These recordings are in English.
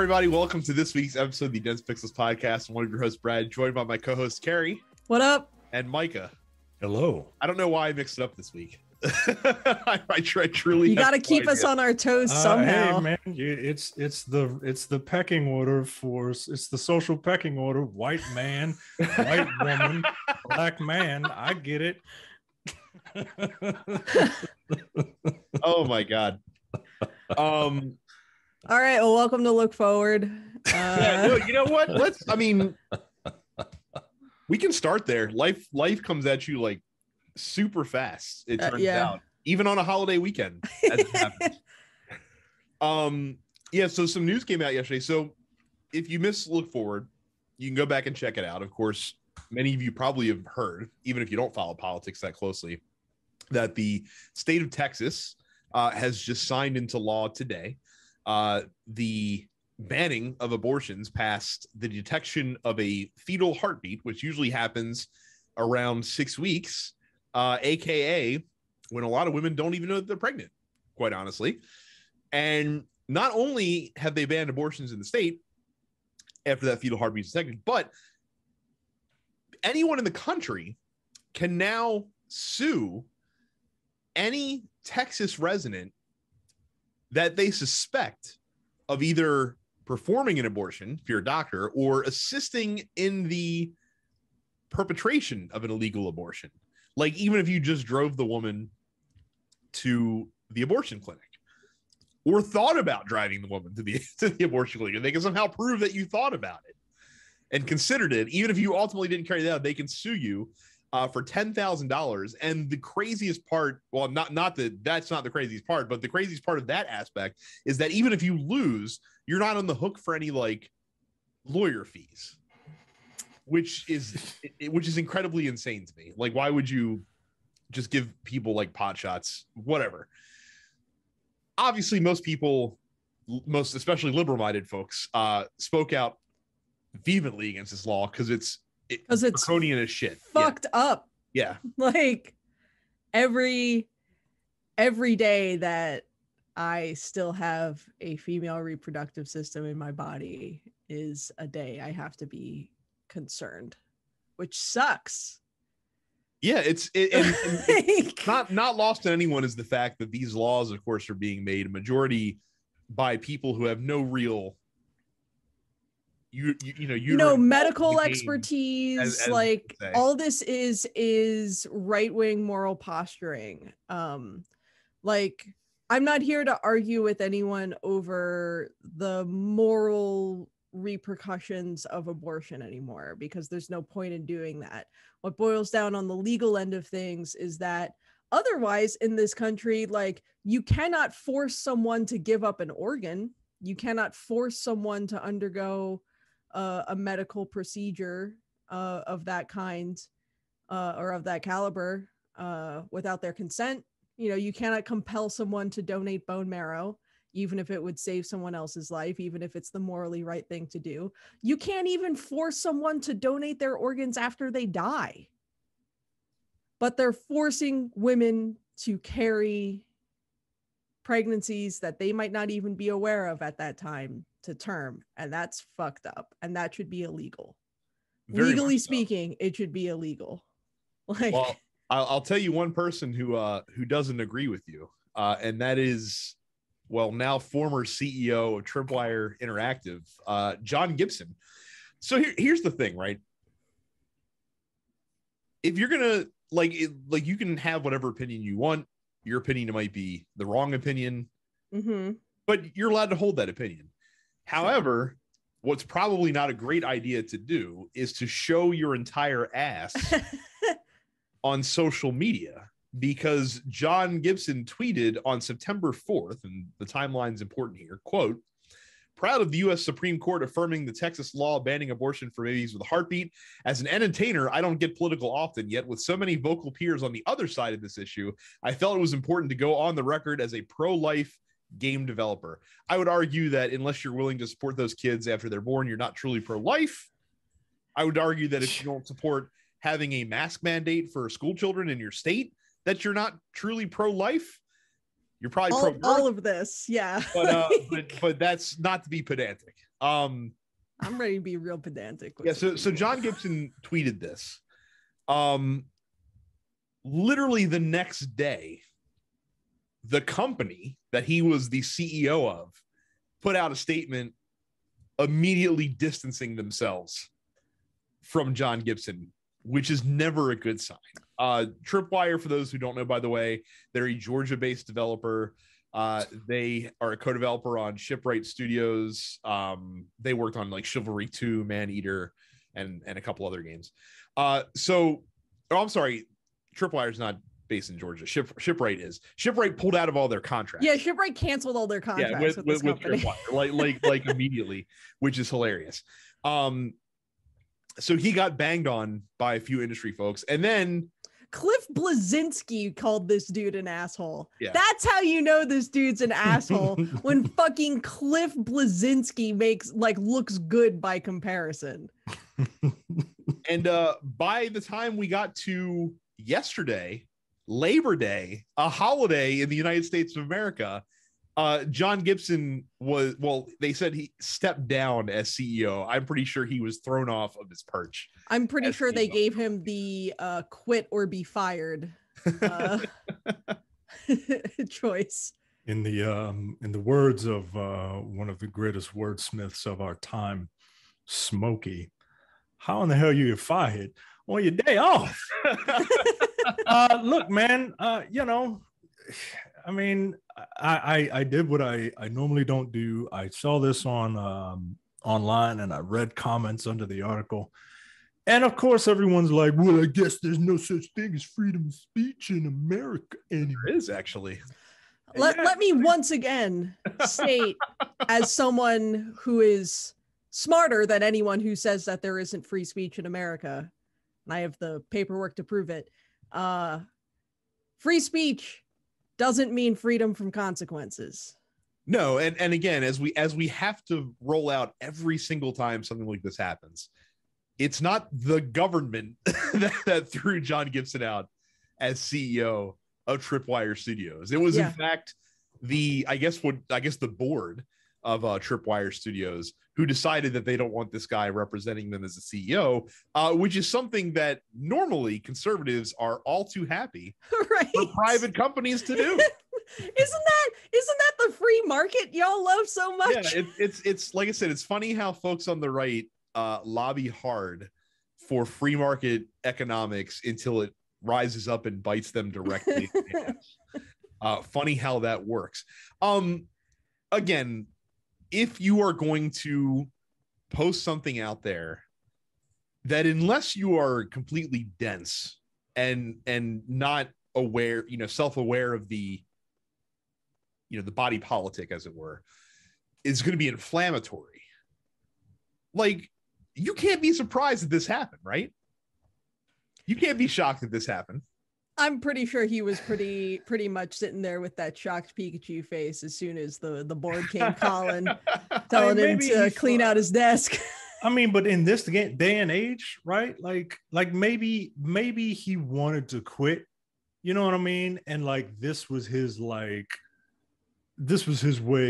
everybody. Welcome to this week's episode of the Dense Pixels Podcast. I'm one of your hosts, Brad, joined by my co-host, Carrie. What up? And Micah. Hello. I don't know why I mixed it up this week. I truly. You got to keep us on our toes somehow. Hey, man, it's the pecking order for it's the social pecking order. White man, white woman, black man. I get it. Oh my god. All right. Well, welcome to Look Forward. Yeah, no, you know what? We can start there. Life comes at you like super fast, it turns out, even on a holiday weekend. So some news came out yesterday. So if you missed Look Forward, you can go back and check it out. Of course, many of you probably have heard, even if you don't follow politics that closely, that the state of Texas has just signed into law today the banning of abortions past the detection of a fetal heartbeat, which usually happens around 6 weeks, aka when a lot of women don't even know that they're pregnant, quite honestly. And not only have they banned abortions in the state after that fetal heartbeat is detected, but anyone in the country can now sue any Texas resident that they suspect of either performing an abortion, if you're a doctor, or assisting in the perpetration of an illegal abortion. Like, even if you just drove the woman to the abortion clinic or thought about driving the woman to the abortion clinic, and they can somehow prove that you thought about it and considered it. Even if you ultimately didn't carry that out, they can sue you for $10,000. And the craziest part, well, that's not the craziest part, but the craziest part of that aspect is that even if you lose, you're not on the hook for any like lawyer fees, which is incredibly insane to me. Like, why would you just give people like pot shots, whatever? Obviously, most people, especially liberal-minded folks, spoke out vehemently against this law because it's draconian as shit. Fucked up. Yeah. Like every day that I still have a female reproductive system in my body is a day I have to be concerned, which sucks. Yeah, and it's not lost on anyone is the fact that these laws, of course, are being made a majority by people who have no real medical expertise, as all this is right-wing moral posturing. I'm not here to argue with anyone over the moral repercussions of abortion anymore, because there's no point in doing that. What boils down on the legal end of things is that otherwise in this country, like, you cannot force someone to give up an organ. You cannot force someone to undergo a medical procedure of that kind or of that caliber without their consent. You know, you cannot compel someone to donate bone marrow, even if it would save someone else's life, even if it's the morally right thing to do. You can't even force someone to donate their organs after they die. But they're forcing women to carry pregnancies that they might not even be aware of at that time to term, and that's fucked up, and that should be illegal. Legally speaking, it should be illegal. Like, well, I'll tell you one person who doesn't agree with you, and that is, well, now former CEO of Tripwire Interactive, John Gibson. So here's the thing, right? If you're gonna you can have whatever opinion you want. Your opinion might be the wrong opinion, but you're allowed to hold that opinion. However, what's probably not a great idea to do is to show your entire ass on social media, because John Gibson tweeted on September 4th, and the timeline's important here, quote, "Proud of the U.S. Supreme Court affirming the Texas law banning abortion for babies with a heartbeat. As an entertainer, I don't get political often, yet with so many vocal peers on the other side of this issue, I felt it was important to go on the record as a pro-life game developer. I would argue that unless you're willing to support those kids after they're born, you're not truly pro-life. I would argue that if you don't support having a mask mandate for school children in your state, that you're not truly pro-life. You're probably pro-birth." All of this, yeah. But that's not to be pedantic. I'm ready to be real pedantic. Yeah. So John Gibson tweeted this. Literally the next day, the company that he was the CEO of put out a statement immediately distancing themselves from John Gibson, which is never a good sign. Tripwire, for those who don't know, by the way, they're a Georgia-based developer. They are a co-developer on Shipwright Studios. They worked on like Chivalry 2, Man Eater, and a couple other games. I'm sorry, Tripwire is not based in Georgia. Shipwright is. Shipwright pulled out of all their contracts. Yeah, Shipwright canceled all their contracts with Tripwire, like immediately, which is hilarious. So he got banged on by a few industry folks, and then Cliff Bleszinski called this dude an asshole. Yeah. That's how you know this dude's an asshole, when fucking Cliff Bleszinski looks good by comparison. And by the time we got to yesterday, Labor Day, a holiday in the United States of America, John Gibson they said he stepped down as CEO. I'm pretty sure he was thrown off of his perch. I'm pretty sure they gave him the quit or be fired choice. In the words of one of the greatest wordsmiths of our time, Smokey, how in the hell you fired on your day off? Look, man, I mean, I did what I normally don't do. I saw this on online, and I read comments under the article. And of course, everyone's like, well, I guess there's no such thing as freedom of speech in America. And there is, actually. Let me once again state, as someone who is smarter than anyone who says that there isn't free speech in America, and I have the paperwork to prove it, free speech doesn't mean freedom from consequences. No, and again, as we have to roll out every single time something like this happens, it's not the government that threw John Gibson out as CEO of Tripwire Studios. It was in fact the board of Tripwire Studios who decided that they don't want this guy representing them as a CEO, which is something that normally conservatives are all too happy for private companies to do. Isn't that the free market y'all love so much? Yeah, it's like I said, it's funny how folks on the right lobby hard for free market economics until it rises up and bites them directly. Funny how that works. Again, if you are going to post something out there, that unless you are completely dense and not aware, self-aware of the body politic, as it were, is going to be inflammatory. Like, you can't be surprised that this happened, right? You can't be shocked that this happened. I'm pretty sure he was pretty much sitting there with that shocked Pikachu face as soon as the board came calling, telling him to clean out his desk. I mean, but in this day and age, right? Like maybe he wanted to quit, you know what I mean? And this was his way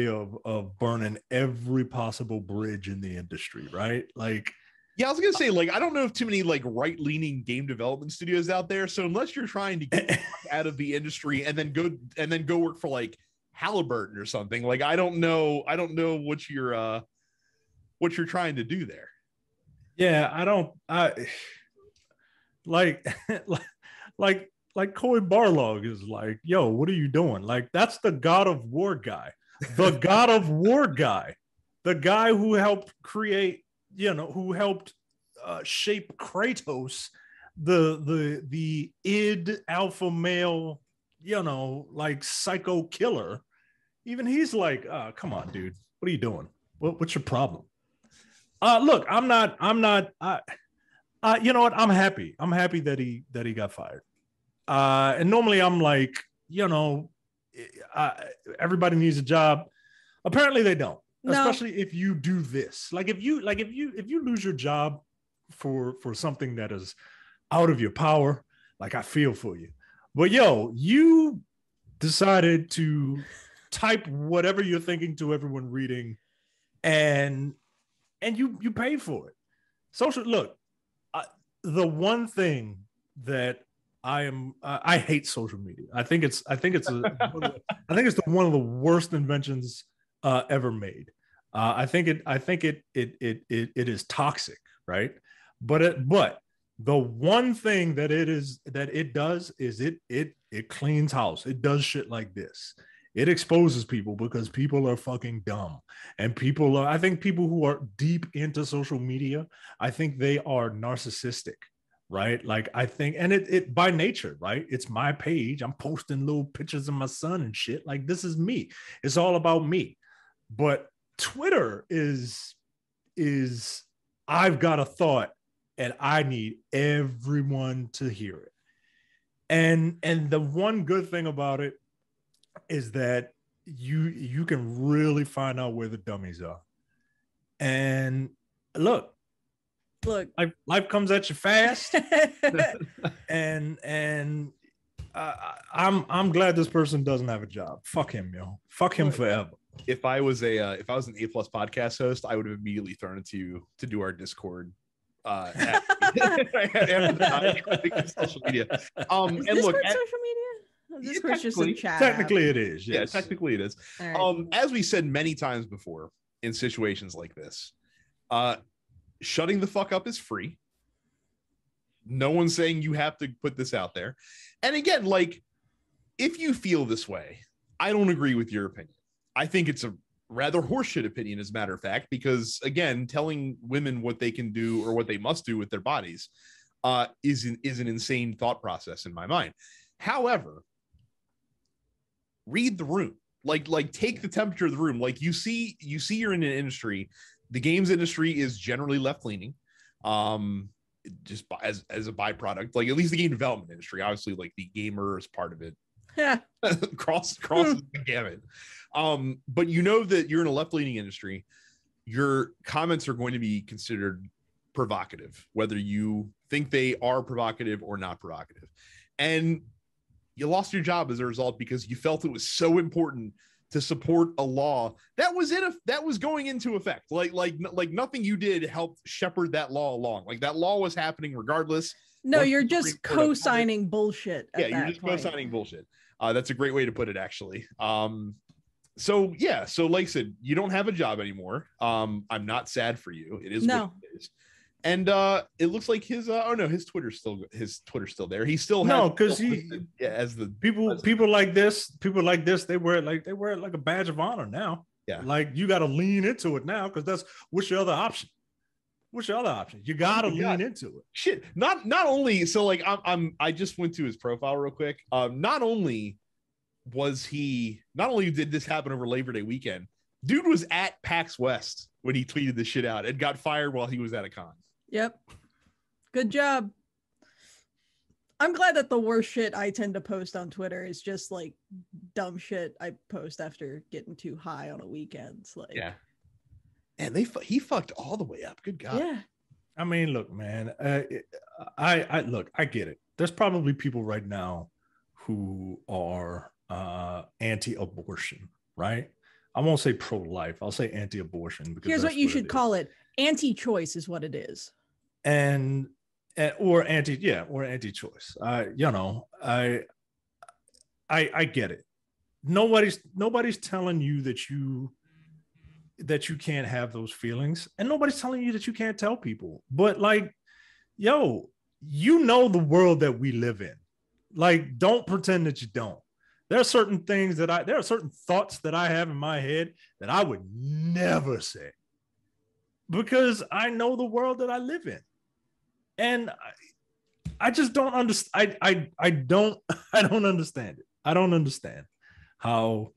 of burning every possible bridge in the industry, right? Like, yeah, I was going to say, I don't know of too many, right-leaning game development studios out there. So unless you're trying to get out of the industry and then go work for, Halliburton or something, I don't know what you're trying to do there. Yeah, I Corey Barlog is like, yo, what are you doing? Like, that's the God of War guy. The God of War guy. The guy who helped create... who helped shape Kratos, the id alpha male, psycho killer. Even he's like, come on, dude, what are you doing? What's your problem? Look, I'm not, you know what? I'm happy that he got fired. And normally I'm like, everybody needs a job. Apparently they don't. No. Especially if you do this, if you lose your job for something that is out of your power, I feel for you. But yo, you decided to type whatever you're thinking to everyone reading, and and you paid for it. Social, look, the one thing that I hate social media. I think it's the one of the worst inventions ever made. I think it is toxic, right? But the one thing that it does is it cleans house. It does shit like this. It exposes people because people are fucking dumb, and I think people who are deep into social media, I think they are narcissistic, right? Like I think, and it by nature, right? It's my page. I'm posting little pictures of my son and shit. Like this is me. It's all about me. But Twitter is I've got a thought and I need everyone to hear it. And the one good thing about it is that you can really find out where the dummies are. And look, life comes at you fast. and I'm glad this person doesn't have a job. Fuck him, yo. Fuck him forever. If I was an A+ podcast host, I would have immediately thrown it to you to do our Discord. After social media. Is and look, at, social media. This technically it is. Yes. Yeah, technically it is. Right. As we said many times before, in situations like this, shutting the fuck up is free. No one's saying you have to put this out there. And again, like, if you feel this way, I don't agree with your opinion. I think it's a rather horseshit opinion, as a matter of fact, because again, telling women what they can do or what they must do with their bodies is an insane thought process in my mind. However, read the room, like take the temperature of the room. Like you see you're in an industry, the games industry is generally left leaning, just as a byproduct, like at least the game development industry, obviously like the gamer is part of it. Yeah. crosses the gamut. But you know that you're in a left leaning industry, your comments are going to be considered provocative, whether you think they are provocative or not provocative. And you lost your job as a result because you felt it was so important to support a law that was going into effect. Like nothing you did helped shepherd that law along. Like that law was happening regardless. No, you're just co-signing bullshit. Yeah, you're just co-signing bullshit. That's a great way to put it, actually. So yeah, so like I said, you don't have a job anymore. I'm not sad for you. It is what it is. And it looks like his Twitter's still there. He still has because people like this they wear it like a badge of honor now. Yeah, like you got to lean into it now because that's what's your other option. What's your other option? You got to lean into it. Shit, not only so like I just went to his profile real quick. Not only did this happen over Labor Day weekend, dude was at PAX West when he tweeted this shit out and got fired while he was at a con. Yep. Good job. I'm glad that the worst shit I tend to post on Twitter is just like dumb shit I post after getting too high on a weekend. Like, yeah. And he fucked all the way up. Good God. Yeah. I mean, look, man, I get it. There's probably people right now who are anti-abortion, right? I won't say pro-life. I'll say anti-abortion. Because here's what you should call it. Anti-choice is what it is. Or anti-choice. You know, I get it. Nobody's telling you that you can't have those feelings, and nobody's telling you that you can't tell people. But like, yo, you know the world that we live in. Like, don't pretend that you don't. There are certain thoughts that I have in my head that I would never say because I know the world that I live in. And I just don't understand. I don't understand it. I don't understand how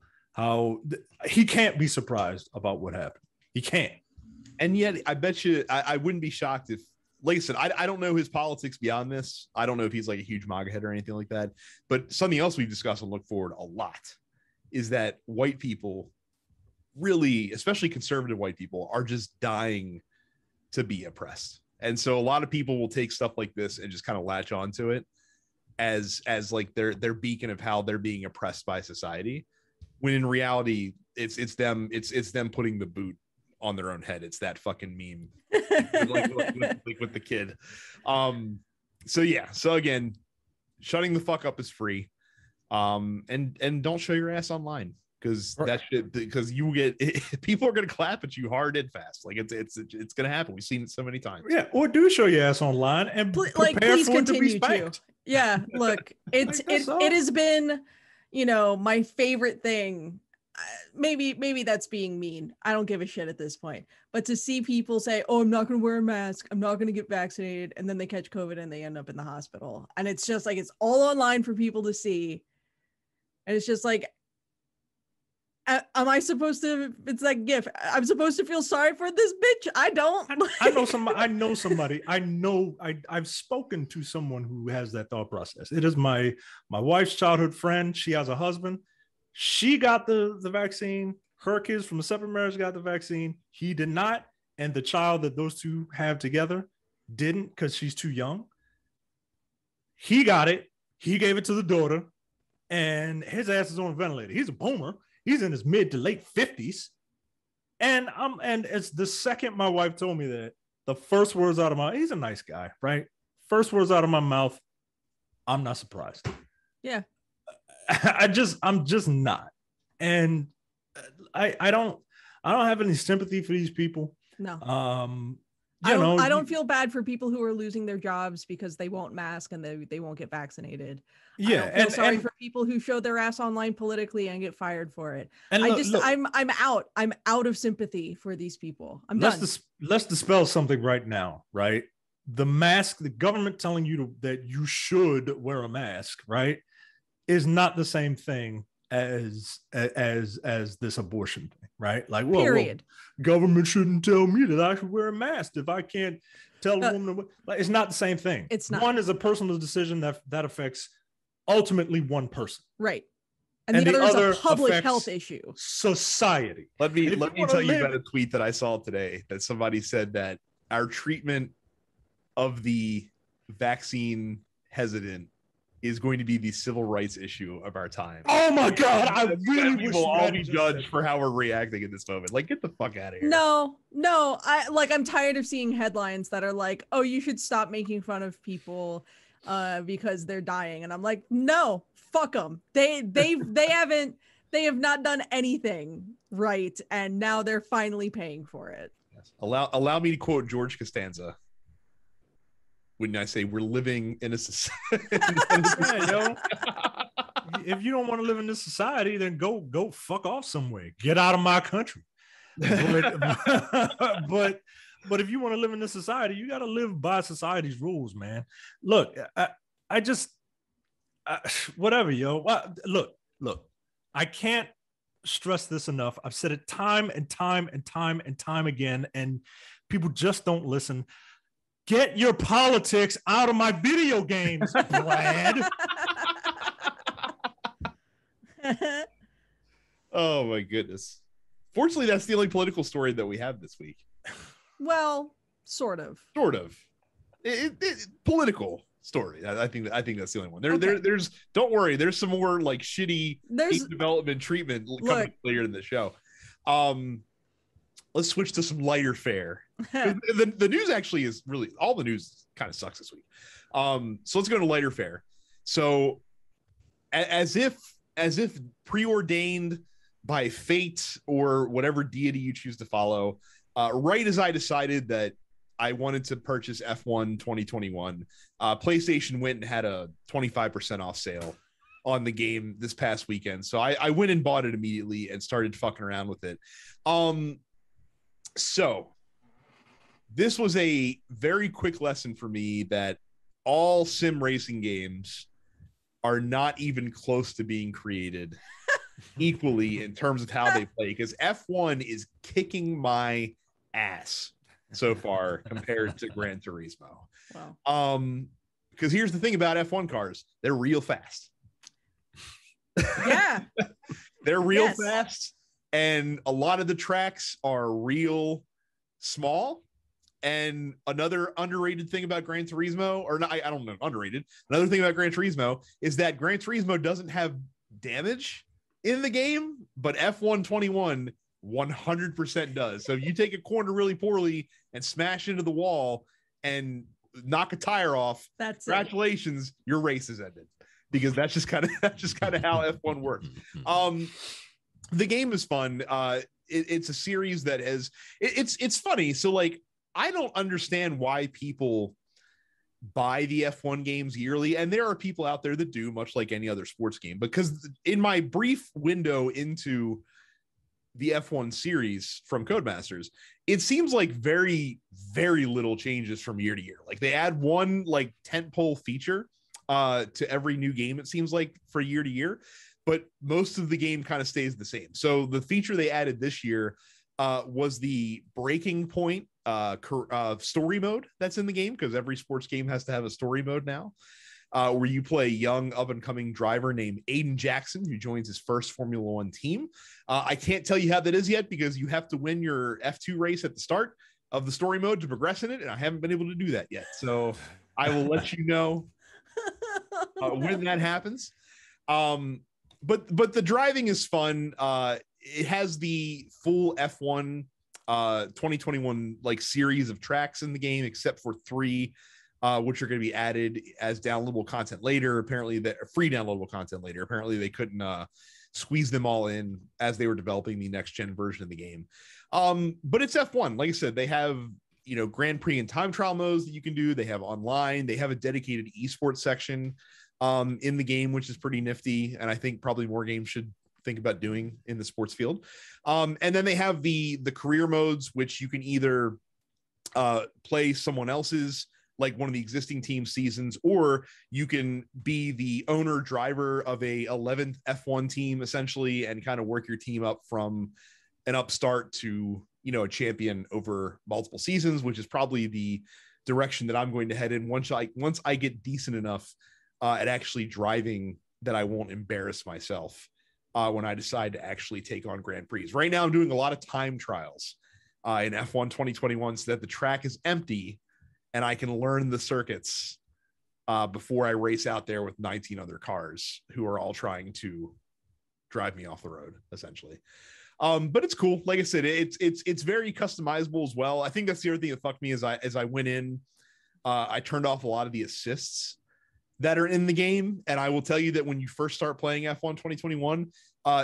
he can't be surprised about what happened. He can't. And yet I bet you, I wouldn't be shocked if, like I said, I don't know his politics beyond this. I don't know if he's like a huge MAGA head or anything like that. But something else we've discussed on Look Forward a lot is that white people really, especially conservative white people, are just dying to be oppressed. And so a lot of people will take stuff like this and just kind of latch onto it as like their beacon of how they're being oppressed by society. When in reality, it's them putting the boot on their own head. It's that fucking meme like with the kid. So yeah. So again, shutting the fuck up is free. And don't show your ass online, because that shit, because you get it, people are gonna clap at you hard and fast. Like it's gonna happen. We've seen it so many times. Yeah, or do show your ass online and prepare for it to be spanked. Yeah, look, it's it has been, you know, my favorite thing. Maybe that's being mean. I don't give a shit at this point. But to see people say, "Oh, I'm not going to wear a mask. I'm not going to get vaccinated," and then they catch COVID and they end up in the hospital, and it's just like it's all online for people to see, and it's just like, am I supposed to? It's like GIF. I'm supposed to feel sorry for this bitch? I don't. I've spoken to someone who has that thought process. It is my wife's childhood friend. She has a husband. She got the vaccine. Her kids from a separate marriage got the vaccine. He did not. And the child that those two have together didn't, because she's too young. He got it. He gave it to the daughter. And his ass is on a ventilator. He's a boomer. He's in his mid to late 50s. And it's the second my wife told me that, the first words out of my mouth, he's a nice guy, right? First words out of my mouth, I'm not surprised. Yeah. I'm just not. And I don't have any sympathy for these people. No. I don't feel bad for people who are losing their jobs because they won't mask and they won't get vaccinated. Yeah. I don't feel sorry for people who show their ass online politically and get fired for it. And I'm out. I'm out of sympathy for these people. I'm done. Let's dispel something right now, right? The mask, the government telling you that you should wear a mask, right, is not the same thing as this abortion thing, right? Like, well, government shouldn't tell me that I should wear a mask if I can't tell a woman to, like, it's not the same thing. It's not. One is a personal decision that affects ultimately one person, right? And the other is a public health issue. Society. Let me tell you about a tweet that I saw today that somebody said that our treatment of the vaccine hesitant is going to be the civil rights issue of our time. Oh my God, I really will all be judged for how we're reacting in this moment. Like, get the fuck out of here. No, I'm tired of seeing headlines that are like, "Oh, you should stop making fun of people because they're dying," and I'm like, no, fuck them. They have not done anything right, and now they're finally paying for it. Yes. Allow me to quote George Costanza. Wouldn't I say we're living in a society? Yeah, yo. If you don't want to live in this society, then go fuck off somewhere. Get out of my country. But if you want to live in this society, you got to live by society's rules, man. Look, I just whatever, yo. Look, I can't stress this enough. I've said it time and time again, and people just don't listen. Get your politics out of my video games, Brad. Oh, my goodness. Fortunately, that's the only political story that we have this week. Well, sort of. Sort of. Political story. I think that's the only one. There's. Don't worry. There's some more like shitty development treatment coming later in the show. Let's switch to some lighter fare. The news actually is really, all the news kind of sucks this week. So let's go to lighter fare. So as if preordained by fate or whatever deity you choose to follow, right as I decided that I wanted to purchase F1 2021, PlayStation went and had a 25% off sale on the game this past weekend. So I went and bought it immediately and started fucking around with it. So this was a very quick lesson for me that all sim racing games are not even close to being created equally in terms of how they play, because F1 is kicking my ass so far compared to Gran Turismo. Wow. Because here's the thing about F1 cars, they're real fast. Yeah. They're real fast. And a lot of the tracks are real small. And another underrated thing about Gran Turismo, or not, I don't know, underrated. Another thing about Gran Turismo is that Gran Turismo doesn't have damage in the game, but F1 21 100% does. So if you take a corner really poorly and smash into the wall and knock a tire off, that's congratulations, it. Your race is ended, because that's just kind of how F1 works. The game is fun. It's a series that has it's funny. So like, I don't understand why people buy the F1 games yearly, and there are people out there that do, much like any other sports game, because in my brief window into the F1 series from Codemasters, it seems like very, very little changes from year to year. Like they add one like tentpole feature to every new game, it seems like, for year to year, but most of the game kind of stays the same. So the feature they added this year was the breaking point story mode that's in the game, because every sports game has to have a story mode now, where you play a young up-and-coming driver named Aiden Jackson, who joins his first Formula One team. I can't tell you how that is yet, because you have to win your F2 race at the start of the story mode to progress in it, and I haven't been able to do that yet. So I will let you know when that happens. But the driving is fun. It has the full F1 2021 like series of tracks in the game, except for three, which are going to be added as downloadable content later. Apparently, that free downloadable content later. Apparently, they couldn't squeeze them all in as they were developing the next gen version of the game. But it's F1. Like I said, they have, you know, Grand Prix and time trial modes that you can do. They have online. They have a dedicated esports section in the game, which is pretty nifty, and I think probably more games should think about doing in the sports field. And then they have the career modes, which you can either play someone else's, like one of the existing team seasons, or you can be the owner driver of a 11th F1 team essentially, and kind of work your team up from an upstart to, you know, a champion over multiple seasons, which is probably the direction that I'm going to head in once I get decent enough at actually driving, that I won't embarrass myself when I decide to actually take on Grand Prix. Right now, I'm doing a lot of time trials in F1 2021 so that the track is empty and I can learn the circuits before I race out there with 19 other cars who are all trying to drive me off the road, essentially. But it's cool. Like I said, it's very customizable as well. I think that's the other thing that fucked me, is as I went in, I turned off a lot of the assists that are in the game. And I will tell you that when you first start playing F1 2021,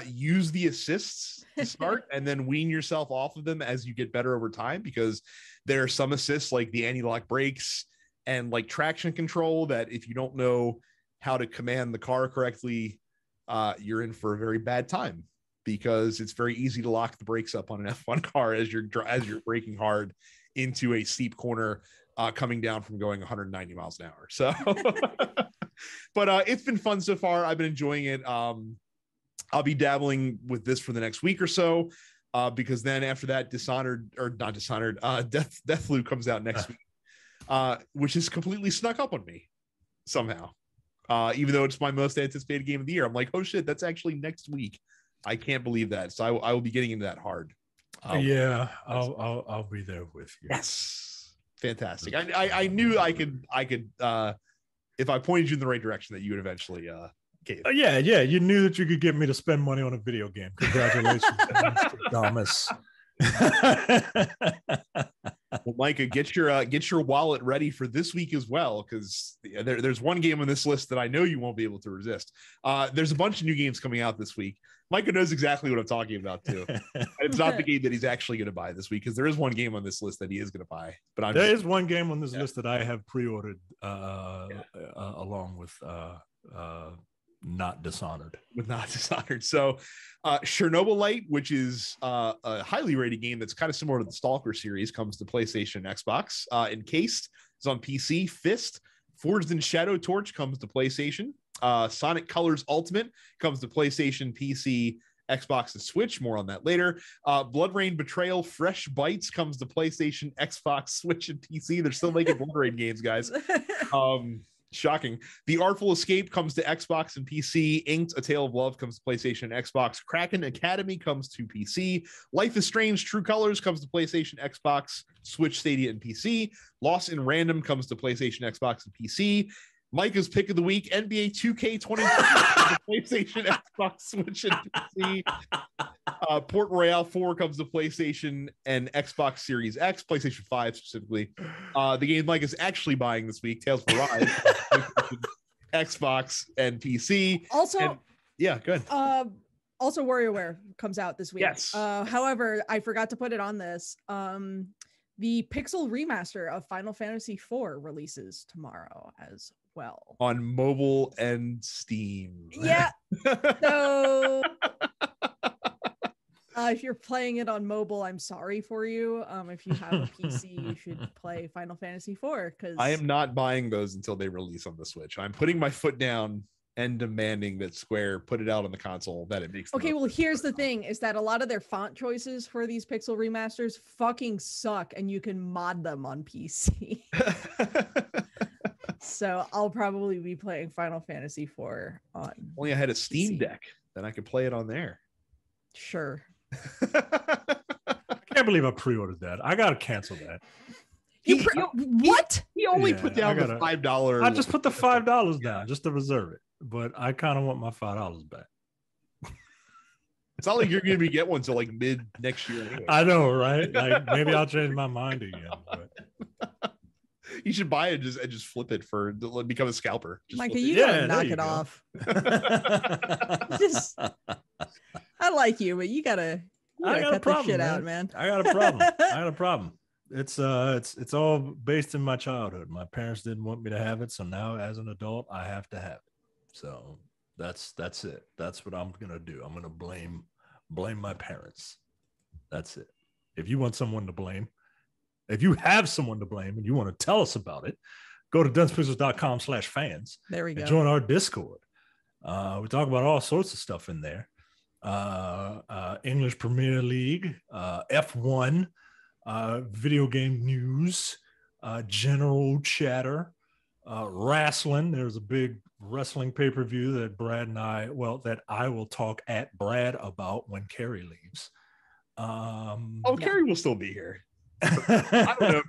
use the assists to start and then wean yourself off of them as you get better over time, because there are some assists like the anti-lock brakes and like traction control that if you don't know how to command the car correctly, you're in for a very bad time, because it's very easy to lock the brakes up on an F1 car as you're braking hard into a steep corner, coming down from going 190 miles an hour. So, but it's been fun so far. I've been enjoying it. I'll be dabbling with this for the next week or so, because then after that, Deathloop comes out next week, which is completely snuck up on me somehow. Even though it's my most anticipated game of the year, I'm like, oh shit, that's actually next week. I can't believe that. So I will be getting into that hard. Yeah, I'll be there with you. Yes. Fantastic. I knew I could if I pointed you in the right direction that you would eventually get. Yeah, you knew that you could get me to spend money on a video game. Congratulations, Mr. Thomas. Well, Micah, get your wallet ready for this week as well, because there's one game on this list that I know you won't be able to resist. There's a bunch of new games coming out this week. Micah knows exactly what I'm talking about too. It's not the game that he's actually going to buy this week, because there is one game on this list that he is going to buy. But there is one game on this list that I have pre-ordered along with Not Dishonored. So Chernobyl Light, which is a highly rated game that's kind of similar to the Stalker series, comes to PlayStation and Xbox. Encased is on PC. Fist, Forged in Shadow Torch, comes to PlayStation. Sonic Colors Ultimate comes to PlayStation, PC, Xbox, and Switch. More on that later. Blood Rain Betrayal Fresh Bites comes to PlayStation, Xbox, Switch, and PC. They're still making Blood Rain games, guys. Shocking. The Artful Escape comes to Xbox and PC. Inked: A Tale of Love comes to PlayStation and Xbox. Kraken Academy comes to PC. Life is Strange: True Colors comes to PlayStation, Xbox, Switch, Stadia, and PC. Lost in Random comes to PlayStation, Xbox, and PC. Micah's pick of the week, NBA 2K22, PlayStation, Xbox, Switch, and PC. Port Royale 4 comes to PlayStation and Xbox Series X, PlayStation 5 specifically. The game Mike is actually buying this week, Tales of Arise, Xbox and PC. Also, and, yeah, good. Also, WarioWare comes out this week. Yes. However, I forgot to put it on this. The Pixel remaster of Final Fantasy IV releases tomorrow as well. On mobile and Steam. Yeah. So if you're playing it on mobile, I'm sorry for you. If you have a PC, you should play Final Fantasy IV. Because I am not buying those until they release on the Switch. I'm putting my foot down and demanding that Square put it out on the console that it makes. Okay, well, here's the thing, is that a lot of their font choices for these Pixel remasters fucking suck, and you can mod them on PC. So I'll probably be playing Final Fantasy IV on only I had a Steam PC. Deck, then I could play it on there. Sure. I can't believe I pre-ordered that. I gotta cancel that. He only put down the $5. I just put the $5 down just to reserve it, but I kind of want my $5 back. It's not like you're gonna be get one till like mid next year anyway. I know, right? Like maybe I'll change my mind again, but you should buy it and just flip it for become a scalper. Just Micah, you gotta knock it off. Just, I like you, but you gotta cut this shit out, man. I got a problem. It's all based in my childhood. My parents didn't want me to have it, so now as an adult I have to have it. So that's it. That's what I'm gonna do. I'm gonna blame my parents. That's it. If you want someone to blame, if you have someone to blame and you want to tell us about it, go to densepixels.com/fans. There we go. Join our Discord. We talk about all sorts of stuff in there. English Premier League, F1. Video game news, general chatter, wrestling. There's a big wrestling pay-per-view that I will talk at Brad about when Carrie leaves. Carrie will still be here. I don't know.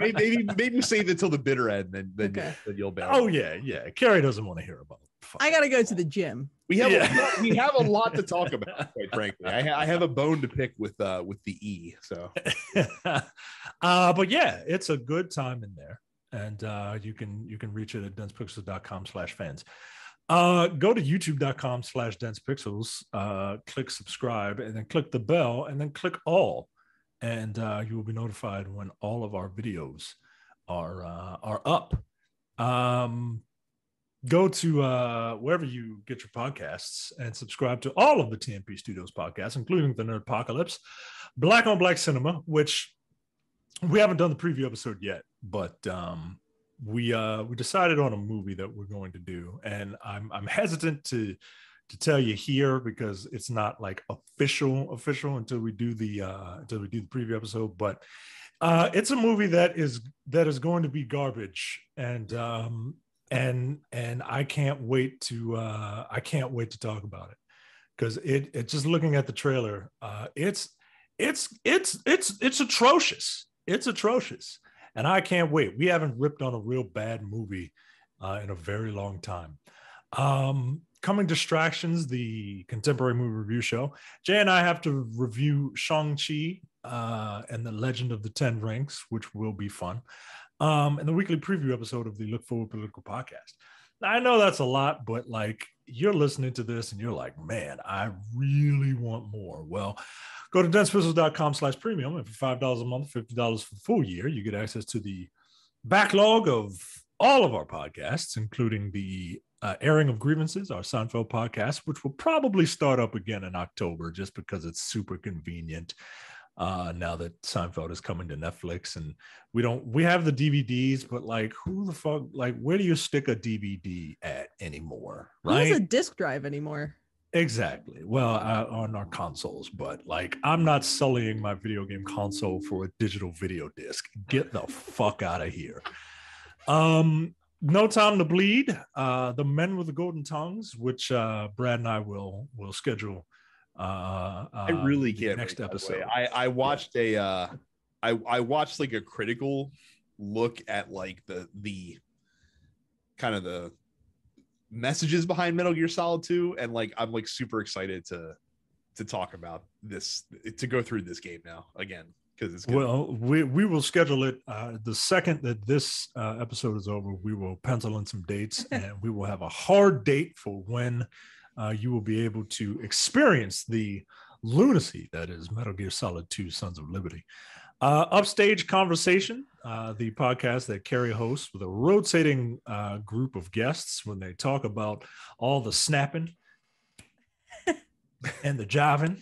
Maybe save it till the bitter end, then okay. You'll be. Oh yeah. Carrie doesn't want to hear about it. Fuck. I gotta go to the gym. We have a lot to talk about, quite frankly. I have a bone to pick with the E. So, but yeah, it's a good time in there, and you can reach it at densepixels.com/fans. Go to youtube.com/densepixels. Click subscribe, and then click the bell, and then click all. And you will be notified when all of our videos are up. Go to wherever you get your podcasts and subscribe to all of the TMP Studios podcasts, including the Nerdpocalypse, Black on Black Cinema, which we haven't done the preview episode yet, but we decided on a movie that we're going to do, and I'm hesitant to tell you here because it's not like official until we do the preview episode, but it's a movie that is going to be garbage, and I can't wait to talk about it because it just looking at the trailer, it's atrocious. It's atrocious, and I can't wait. We haven't ripped on a real bad movie in a very long time. Coming Distractions, the contemporary movie review show. Jay and I have to review Shang-Chi and the Legend of the Ten Rings, which will be fun. And the weekly preview episode of the Look Forward Political Podcast. Now, I know that's a lot, but like you're listening to this and you're like, man, I really want more. Well, go to densepixels.com/premium. And for $5 a month, $50 for the full year, you get access to the backlog of all of our podcasts, including the airing of grievances, our Seinfeld podcast, which will probably start up again in October just because it's super convenient now that Seinfeld is coming to Netflix, and we have the DVDs, but like who the fuck, like where do you stick a DVD at anymore, right? Who has a disc drive anymore? Exactly. Well, on our consoles, but like I'm not sullying my video game console for a digital video disc. Get the fuck out of here. No Time to Bleed, The Men with the Golden Tongues, which Brad and I will schedule. I really can't. Next episode, I watched I watched like a critical look at like the kind of the messages behind Metal Gear Solid 2, and like I'm like super excited to talk about this, to go through this game now again, because it's good. Well, we will schedule it the second that this episode is over. We will pencil in some dates and we will have a hard date for when you will be able to experience the lunacy that is Metal Gear Solid 2 Sons of Liberty. Upstage Conversation, the podcast that Carrie hosts with a rotating group of guests when they talk about all the snapping and the jiving.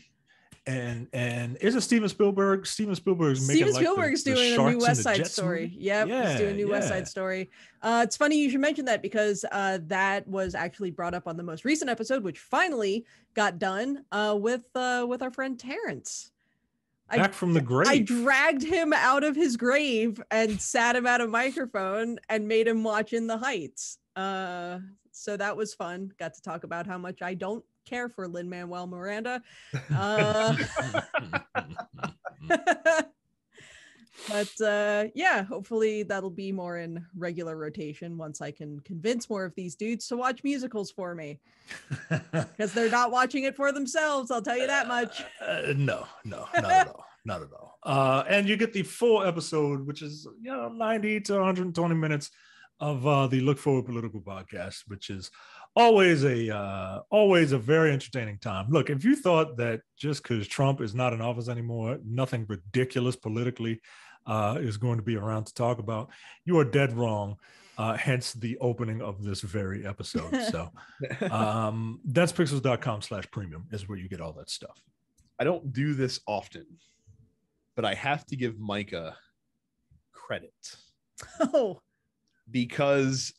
And is it Steven Spielberg? Steven Spielberg's doing a new West Side Story. Yep, yeah, he's doing a new West Side Story. It's funny you should mention that, because that was actually brought up on the most recent episode, which finally got done with our friend Terrence. Back from the grave. I dragged him out of his grave and sat him at a microphone and made him watch In the Heights. So that was fun. Got to talk about how much I don't care for Lin-Manuel Miranda. But yeah, hopefully that'll be more in regular rotation once I can convince more of these dudes to watch musicals for me, because they're not watching it for themselves, I'll tell you that much. No, not at all. Not at all. And you get the full episode, which is 90 to 120 minutes of the Look Forward Political Podcast, which is always a very entertaining time. Look, if you thought that just because Trump is not in office anymore, nothing ridiculous politically is going to be around to talk about, you are dead wrong. Hence the opening of this very episode. So that's densepixels.com/premium is where you get all that stuff. I don't do this often, but I have to give Micah credit. Oh, because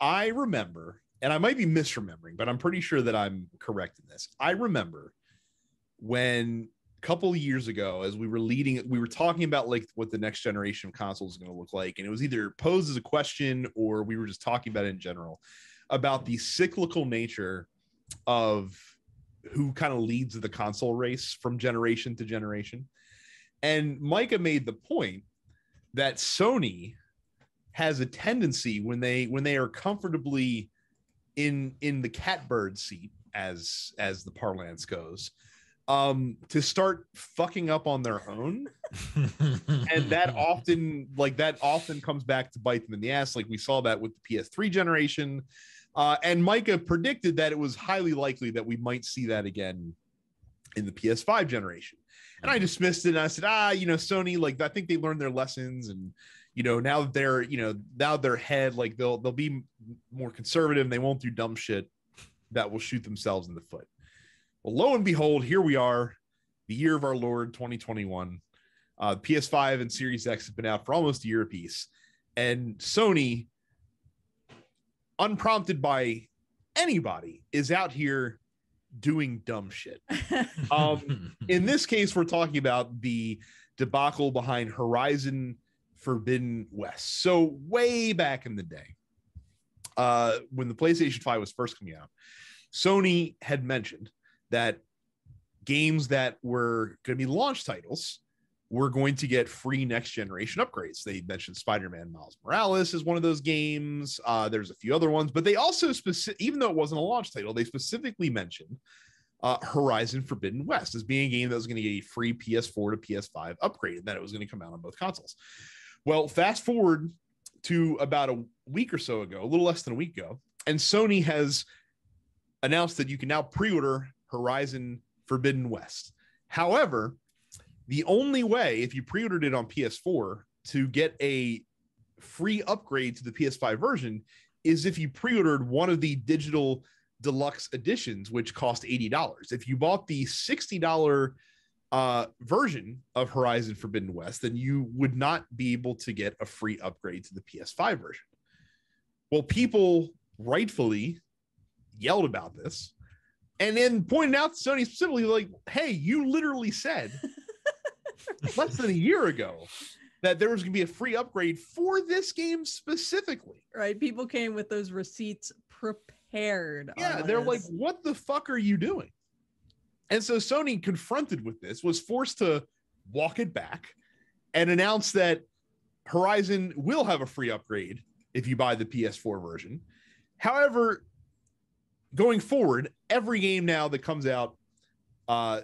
I remember, and I might be misremembering, but I'm pretty sure that I'm correct in this. I remember when a couple of years ago, as we were talking about like what the next generation of consoles is going to look like. And it was either posed as a question or we were just talking about it in general, about the cyclical nature of who kind of leads the console race from generation to generation. And Micah made the point that Sony has a tendency, when they are comfortably in the catbird seat, as the parlance goes, to start fucking up on their own. And that often comes back to bite them in the ass. Like we saw that with the PS3 generation. And Micah predicted that it was highly likely that we might see that again in the PS5 generation. And I dismissed it and I said, Sony, like, I think they learned their lessons, and now that they're, now their head, like they'll be more conservative and they won't do dumb shit that will shoot themselves in the foot. Well, lo and behold, here we are, the year of our Lord 2021. PS5 and Series X have been out for almost a year apiece, and Sony, unprompted by anybody, is out here doing dumb shit. In this case, we're talking about the debacle behind Horizon Forbidden West. So way back in the day, when the PlayStation 5 was first coming out, Sony had mentioned that games that were going to be launch titles were going to get free next generation upgrades. They mentioned Spider-Man Miles Morales is one of those games. There's a few other ones, but they also even though it wasn't a launch title, they specifically mentioned Horizon Forbidden West as being a game that was going to get a free PS4 to PS5 upgrade, and that it was going to come out on both consoles. Well, fast forward to about a week or so ago, a little less than a week ago, and Sony has announced that you can now pre-order Horizon Forbidden West. However, the only way, if you pre-ordered it on PS4, to get a free upgrade to the PS5 version is if you pre-ordered one of the digital deluxe editions, which cost $80. If you bought the $60 version of Horizon Forbidden West, then you would not be able to get a free upgrade to the PS5 version. Well, people rightfully yelled about this and then pointed out to Sony specifically, like, hey, you literally said less than a year ago that there was going to be a free upgrade for this game specifically. Right. People came with those receipts prepared. Yeah. They're like, what the fuck are you doing? And so Sony, confronted with this, was forced to walk it back and announce that Horizon will have a free upgrade if you buy the PS4 version. However, going forward, every game now that comes out on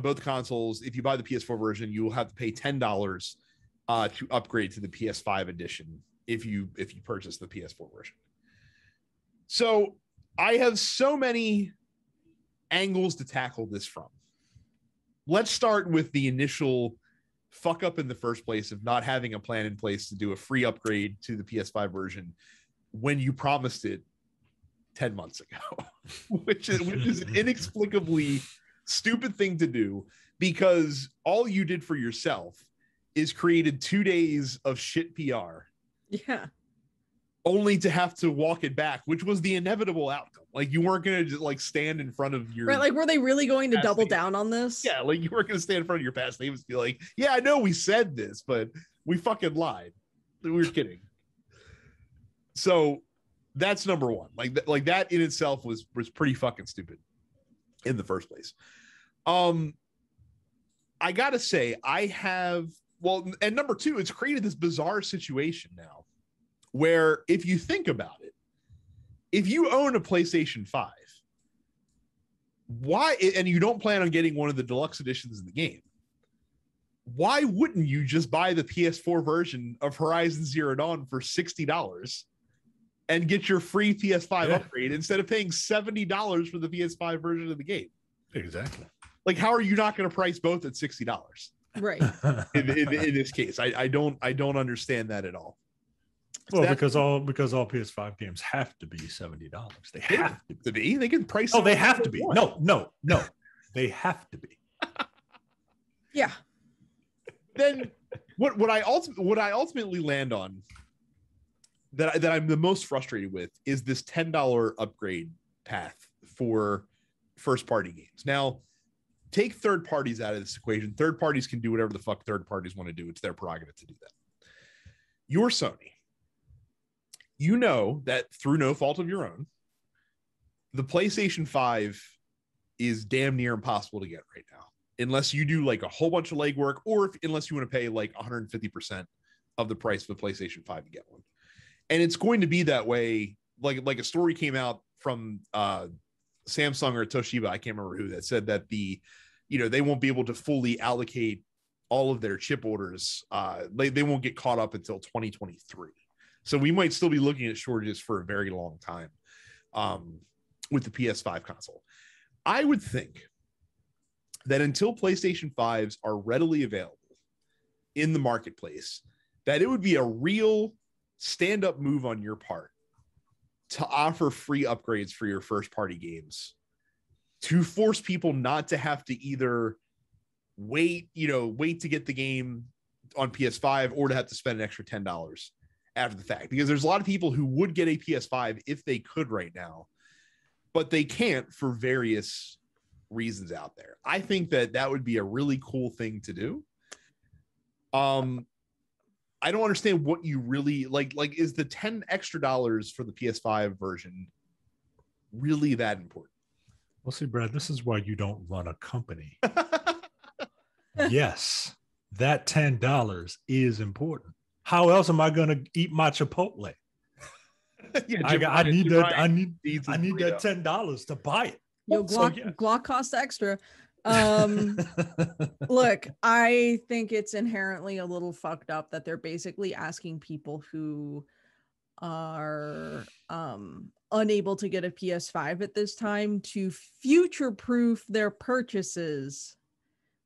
both consoles, if you buy the PS4 version, you will have to pay $10 to upgrade to the PS5 edition if you purchase the PS4 version. So I have so many angles to tackle this from. Let's start with the initial fuck up in the first place of not having a plan in place to do a free upgrade to the PS5 version when you promised it 10 months ago, which is an inexplicably stupid thing to do, because all you did for yourself is created 2 days of shit PR. Yeah. Only to have to walk it back, which was the inevitable outcome. Like, you weren't going to just like stand in front of your... Right, like, were they really going to double down on this? Yeah, like, you weren't going to stand in front of your past names and be like, yeah, I know we said this, but we fucking lied. We were kidding. So that's number one. Like that in itself was pretty fucking stupid in the first place. I got to say, and number two, it's created this bizarre situation now, where if you think about it, if you own a PlayStation 5, why, and you don't plan on getting one of the deluxe editions in the game, why wouldn't you just buy the PS4 version of Horizon Zero Dawn for $60 and get your free PS5 upgrade instead of paying $70 for the PS5 version of the game? Exactly. Like, how are you not going to price both at $60? Right. in this case, I don't understand that at all. Well, because all PS5 games have to be $70. They have to be. They can price. Oh, they have to be. No, they have to be. Yeah. Then what I ultimately land on that I'm the most frustrated with is this $10 upgrade path for first party games. Now, take third parties out of this equation. Third parties can do whatever the fuck third parties want to do. It's their prerogative to do that. You're Sony. You know that through no fault of your own, the PlayStation 5 is damn near impossible to get right now, unless you do like a whole bunch of legwork, or unless you want to pay like 150% of the price of a PlayStation 5 to get one. And it's going to be that way. Like a story came out from Samsung or Toshiba, I can't remember who, that said that they won't be able to fully allocate all of their chip orders. They won't get caught up until 2023. So we might still be looking at shortages for a very long time with the PS5 console. I would think that until PlayStation 5s are readily available in the marketplace, that it would be a real stand-up move on your part to offer free upgrades for your first-party games, to force people not to have to either wait to get the game on PS5 or to have to spend an extra $10. After the fact, because there's a lot of people who would get a PS5 if they could right now, but they can't for various reasons out there. I think that would be a really cool thing to do. I don't understand what you really like is the $10 extra for the PS5 version really that important? Well, see, Brad, this is why you don't run a company. Yes, that $10 is important. How else am I going to eat my Chipotle? Yeah, I need that $10 to buy it. Yo, Glock costs extra. Look, I think it's inherently a little fucked up that they're basically asking people who are unable to get a PS5 at this time to future-proof their purchases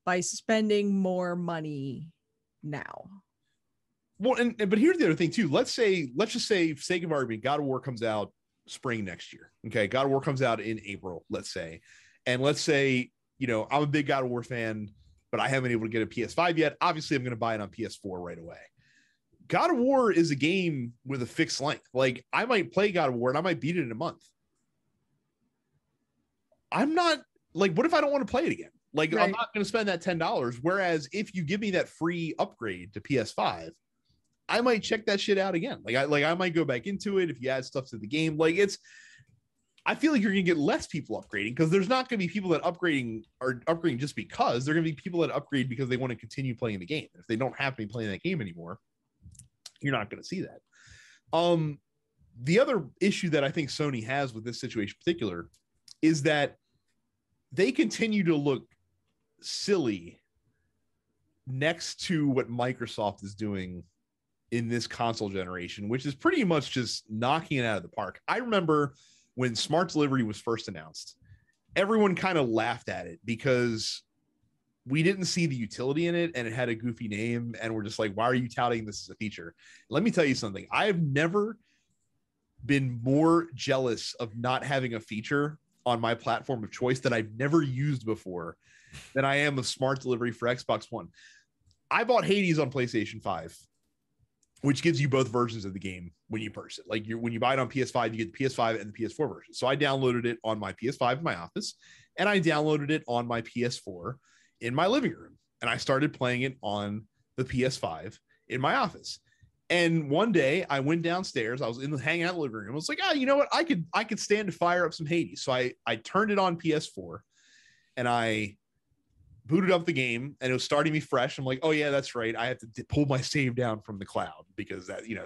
by spending more money now. Well, but here's the other thing too. Let's just say, for sake of argument, God of War comes out spring next year. Okay, God of War comes out in April, let's say, and let's say I'm a big God of War fan, but I haven't been able to get a PS5 yet. Obviously, I'm going to buy it on PS4 right away. God of War is a game with a fixed length. Like, I might play God of War and I might beat it in a month. I'm not like, what if I don't want to play it again? Like, right. I'm not going to spend that $10. Whereas if you give me that free upgrade to PS5. I might check that shit out again. I might go back into it if you add stuff to the game. I feel like you're gonna get less people upgrading, because there's not gonna be people that are upgrading just because. They're gonna be people that upgrade because they want to continue playing the game. If they don't have to be playing that game anymore, you're not gonna see that. The other issue that I think Sony has with this situation in particular is that they continue to look silly next to what Microsoft is doing in this console generation, which is pretty much just knocking it out of the park. I remember when Smart Delivery was first announced, everyone kind of laughed at it because we didn't see the utility in it and it had a goofy name. And we're just like, why are you touting this as a feature? Let me tell you something. I've never been more jealous of not having a feature on my platform of choice that I've never used before than I am of Smart Delivery for Xbox One. I bought Hades on PlayStation 5, which gives you both versions of the game when you purchase it. Like when you buy it on PS5, you get the PS5 and the PS4 version. So I downloaded it on my PS5 in my office, and I downloaded it on my PS4 in my living room. And I started playing it on the PS5 in my office. And one day I went downstairs, I was hanging out in the living room. I was like, oh, you know what? I could stand to fire up some Hades. So I turned it on PS4 and I booted up the game and it was starting me fresh. I'm like, oh yeah, that's right. I have to pull my save down from the cloud because that, you know,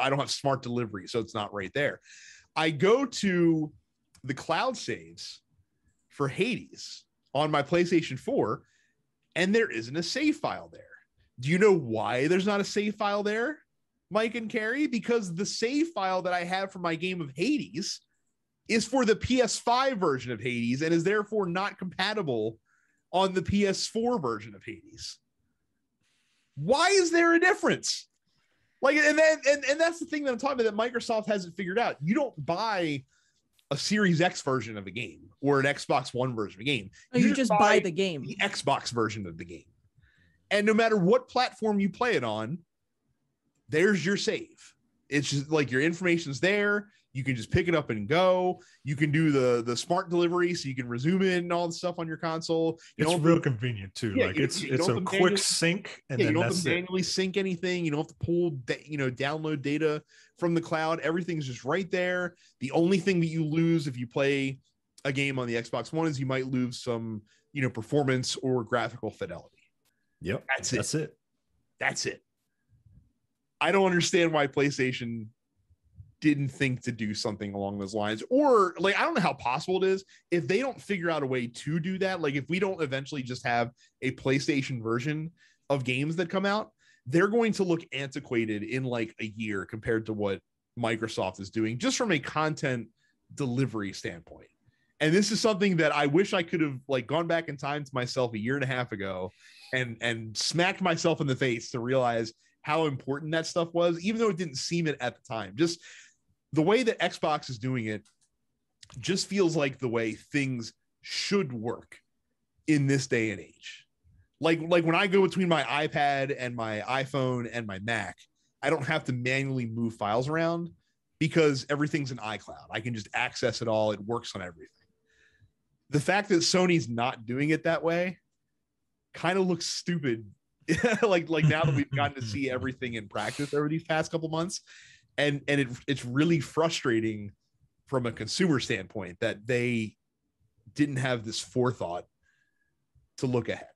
I don't have Smart Delivery. So it's not right there. I go to the cloud saves for Hades on my PlayStation 4 and there isn't a save file there. Do you know why there's not a save file there, Mike and Carrie? Because the save file that I have for my game of Hades is for the PS5 version of Hades and is therefore not compatible on the PS4 version of Hades. Why is there a difference? Like, and that's the thing that I'm talking about that Microsoft hasn't figured out. You don't buy a Series X version of a game or an Xbox One version of a game. You just buy the game, the Xbox version of the game. And no matter what platform you play it on, there's your save. It's just like your information's there. You can just pick it up and go. You can do the Smart Delivery so you can resume it and all the stuff on your console. It's real convenient too. Yeah, like it's a quick sync, and then you don't have to manually sync anything. You don't have to pull download data from the cloud. Everything's just right there. The only thing that you lose if you play a game on the Xbox One is you might lose some performance or graphical fidelity. Yep, that's it. I don't understand why PlayStation didn't think to do something along those lines, or like I don't know how possible it is if they don't figure out a way to do that. Like if we don't eventually just have a PlayStation version of games that come out, they're going to look antiquated in like a year compared to what Microsoft is doing just from a content delivery standpoint. And this is something that I wish I could have like gone back in time to myself a year and a half ago and smacked myself in the face to realize how important that stuff was, even though it didn't seem it at the time. Just the way that Xbox is doing it just feels like the way things should work in this day and age. Like when I go between my iPad and my iPhone and my Mac, I don't have to manually move files around because everything's in iCloud. I can just access it all. It works on everything. The fact that Sony's not doing it that way kind of looks stupid. like now that we've gotten to see everything in practice over these past couple months, and it's really frustrating from a consumer standpoint that they didn't have this forethought to look ahead.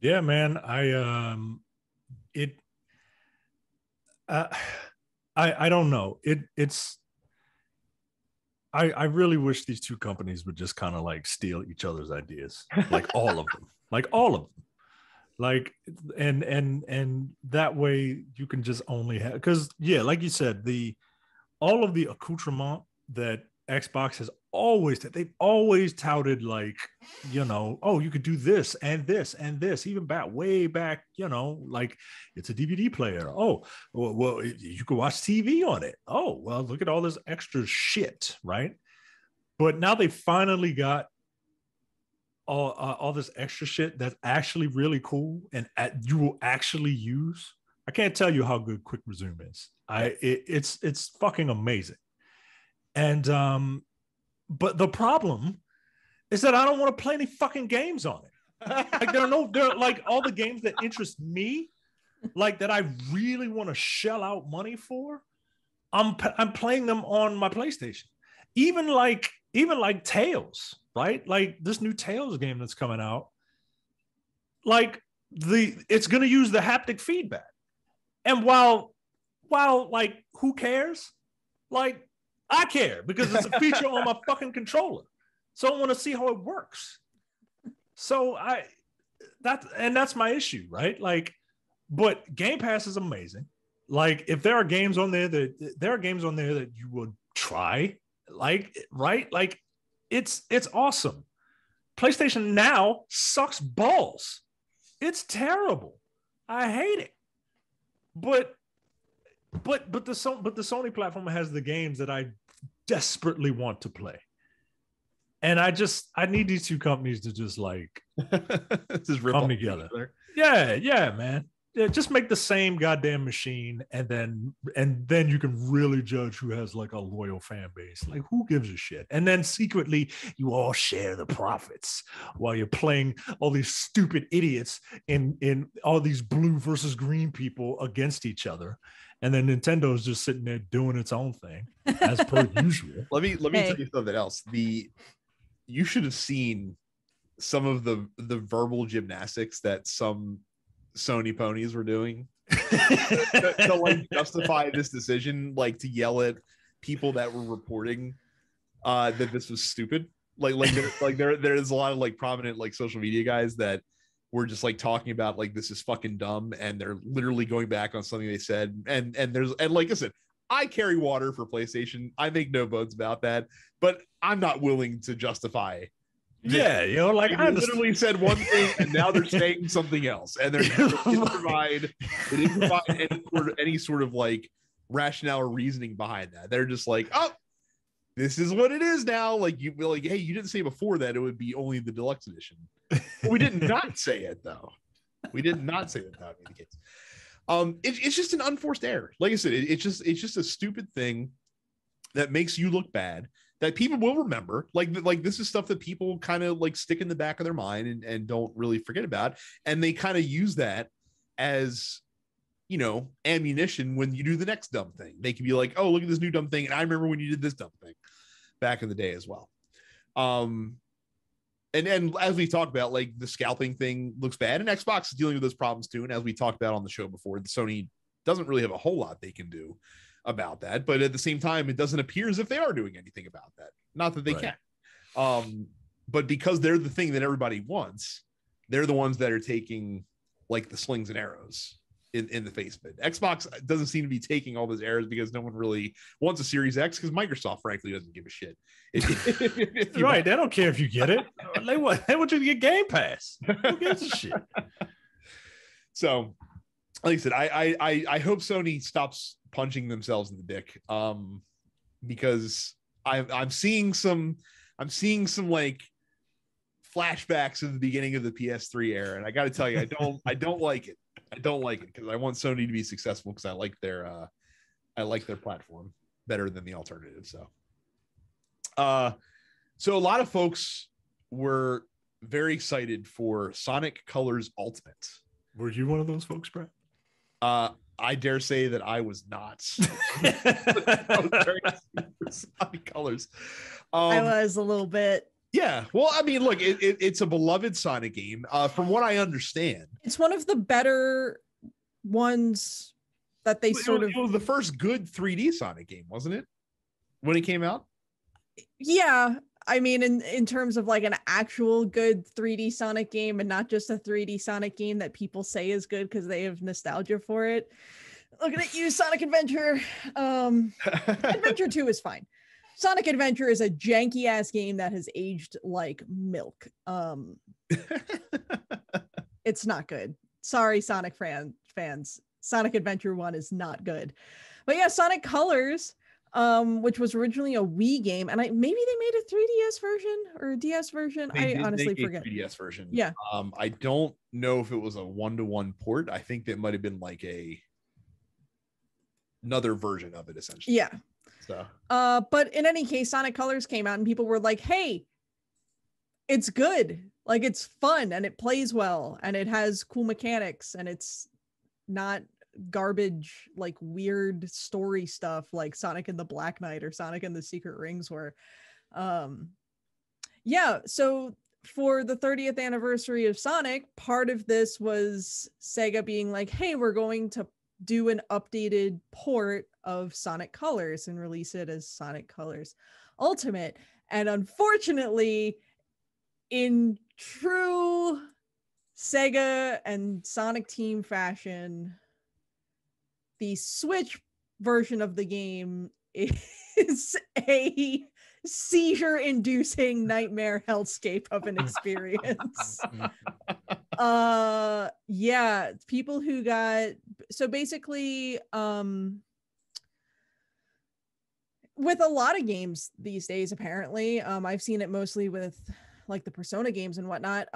Yeah, man, I don't know. I really wish these two companies would just kind of like steal each other's ideas, like all of them, and that way you can just only have, because yeah, like you said, all of the accoutrement that Xbox has they've always touted, like, oh, you could do this and this and this, even way back, like it's a DVD player. Oh, well, you could watch TV on it. Oh, well, look at all this extra shit, right? But now they finally got all this extra shit that's actually really cool and you will actually use. I can't tell you how good Quick Resume is. It's fucking amazing. And but the problem is that I don't want to play any fucking games on it. Like there are like all the games that interest me, like that I really want to shell out money for. I'm playing them on my PlayStation. Even like Tales, right? Like this new Tales game that's coming out. Like it's going to use the haptic feedback, and while while, like, who cares? Like, I care because it's a feature on my fucking controller. So I want to see how it works. So that's my issue, right? Like, but Game Pass is amazing. Like, if there are games on there that you would try, like, right? Like, it's awesome. PlayStation Now sucks balls. It's terrible. I hate it. But the Sony platform has the games that I desperately want to play. And I need these two companies to just like just come together. Yeah, man. Yeah, just make the same goddamn machine, and then you can really judge who has like a loyal fan base. Like, who gives a shit? And then secretly, you all share the profits while you're playing all these stupid idiots in all these blue versus green people against each other. And then Nintendo's just sitting there doing its own thing as per usual. Let me tell you something else. You should have seen some of the verbal gymnastics that some Sony ponies were doing to like justify this decision, like to yell at people that were reporting that this was stupid. There's a lot of like prominent like social media guys that were just like talking about like this is fucking dumb, and they're literally going back on something they said. And like I said, I carry water for PlayStation. I make no bones about that, but I'm not willing to justify. Yeah, you know, like I literally said one thing, and now they're saying something else, and they didn't provide any sort of like rationale or reasoning behind that. They're just like, oh, this is what it is now. Like you be like, hey, you didn't say before that it would be only the deluxe edition. We did not say it though. We did not say that would be the case. It's just an unforced error. Like I said, it's just a stupid thing that makes you look bad. That people will remember, like this is stuff that people kind of like stick in the back of their mind and don't really forget about, and they kind of use that as, you know, ammunition when you do the next dumb thing. They can be like, oh, look at this new dumb thing, and I remember when you did this dumb thing back in the day as well. And as we talked about, like the scalping thing looks bad, and Xbox is dealing with those problems too. And as we talked about on the show before, the Sony doesn't really have a whole lot they can do about that, but at the same time, it doesn't appear as if they are doing anything about that. Not that they right. can, but because they're the thing that everybody wants, they're the ones that are taking like the slings and arrows in the face of it. Xbox doesn't seem to be taking all those arrows because no one really wants a Series X because Microsoft, frankly, doesn't give a shit. If right, want. They don't care if you get it. They want you to get Game Pass. Who gives a shit? So, like I said, I hope Sony stops punching themselves in the dick, because I'm seeing some like flashbacks of the beginning of the PS3 era, and I got to tell you, I don't like it because I want Sony to be successful because I like their platform better than the alternative. So a lot of folks were very excited for Sonic Colors Ultimate. Were you one of those folks, Brad? I dare say that I was not. I was very colors. I was a little bit. Yeah. Well, I mean, look, it's a beloved Sonic game. From what I understand, it's one of the better ones that they It was the first good 3D Sonic game, wasn't it? When it came out? Yeah. I mean, in terms of like an actual good 3D Sonic game and not just a 3D Sonic game that people say is good because they have nostalgia for it. Looking at you, Sonic Adventure. Adventure 2 is fine. Sonic Adventure is a janky ass game that has aged like milk. It's not good. Sorry, Sonic fans. Sonic Adventure 1 is not good. But yeah, Sonic Colors, which was originally a Wii game, and maybe they made a 3DS version or a DS version. I honestly forget. 3DS version. Yeah. I don't know if it was a 1-to-1 port. I think that might have been like another version of it, essentially. Yeah. So. But in any case, Sonic Colors came out, and people were like, "Hey, it's good. Like, it's fun, and it plays well, and it has cool mechanics, and it's not." Garbage like weird story stuff like Sonic and the Black Knight or Sonic and the Secret Rings were. So for the 30th anniversary of Sonic, part of this was Sega being like, hey, we're going to do an updated port of Sonic Colors and release it as Sonic Colors Ultimate. And unfortunately, in true Sega and Sonic Team fashion, the Switch version of the game is a seizure-inducing nightmare hellscape of an experience. Yeah, people who got... So basically, with a lot of games these days, apparently, I've seen it mostly with like the Persona games and whatnot,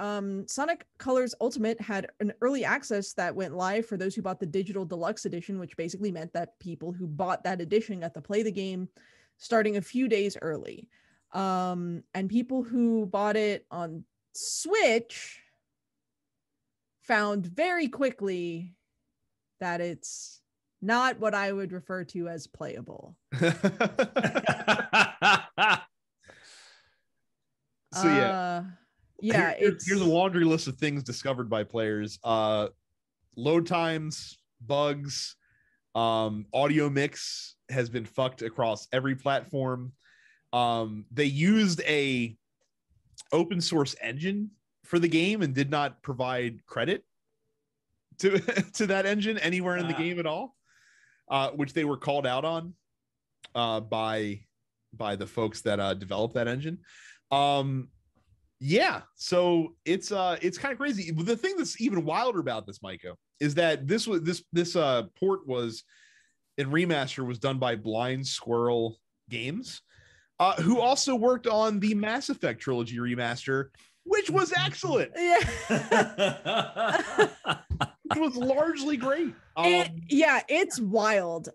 Sonic Colors Ultimate had an early access that went live for those who bought the digital deluxe edition, which basically meant that people who bought that edition got to play the game starting a few days early. And people who bought it on Switch found very quickly that it's not what I would refer to as playable. So yeah, here's a laundry list of things discovered by players: load times, bugs, audio mix has been fucked across every platform. They used a open source engine for the game and did not provide credit to to that engine anywhere in the game at all, which they were called out on by the folks that developed that engine. Yeah, so it's kind of crazy. The thing that's even wilder about this, Micah, is that this was this port was and remaster was done by Blind Squirrel Games, who also worked on the Mass Effect trilogy remaster, which was excellent. Yeah. It was largely great. It's wild.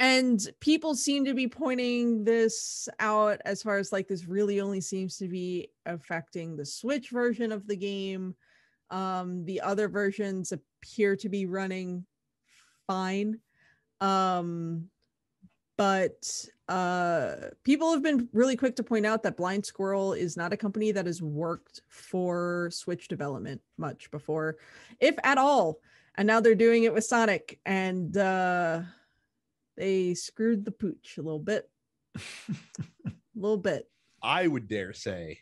And people seem to be pointing this out as far as like this really only seems to be affecting the Switch version of the game. The other versions appear to be running fine. But people have been really quick to point out that Blind Squirrel is not a company that has worked for Switch development much before, if at all. And now they're doing it with Sonic, and they screwed the pooch a little bit. A little bit. I would dare say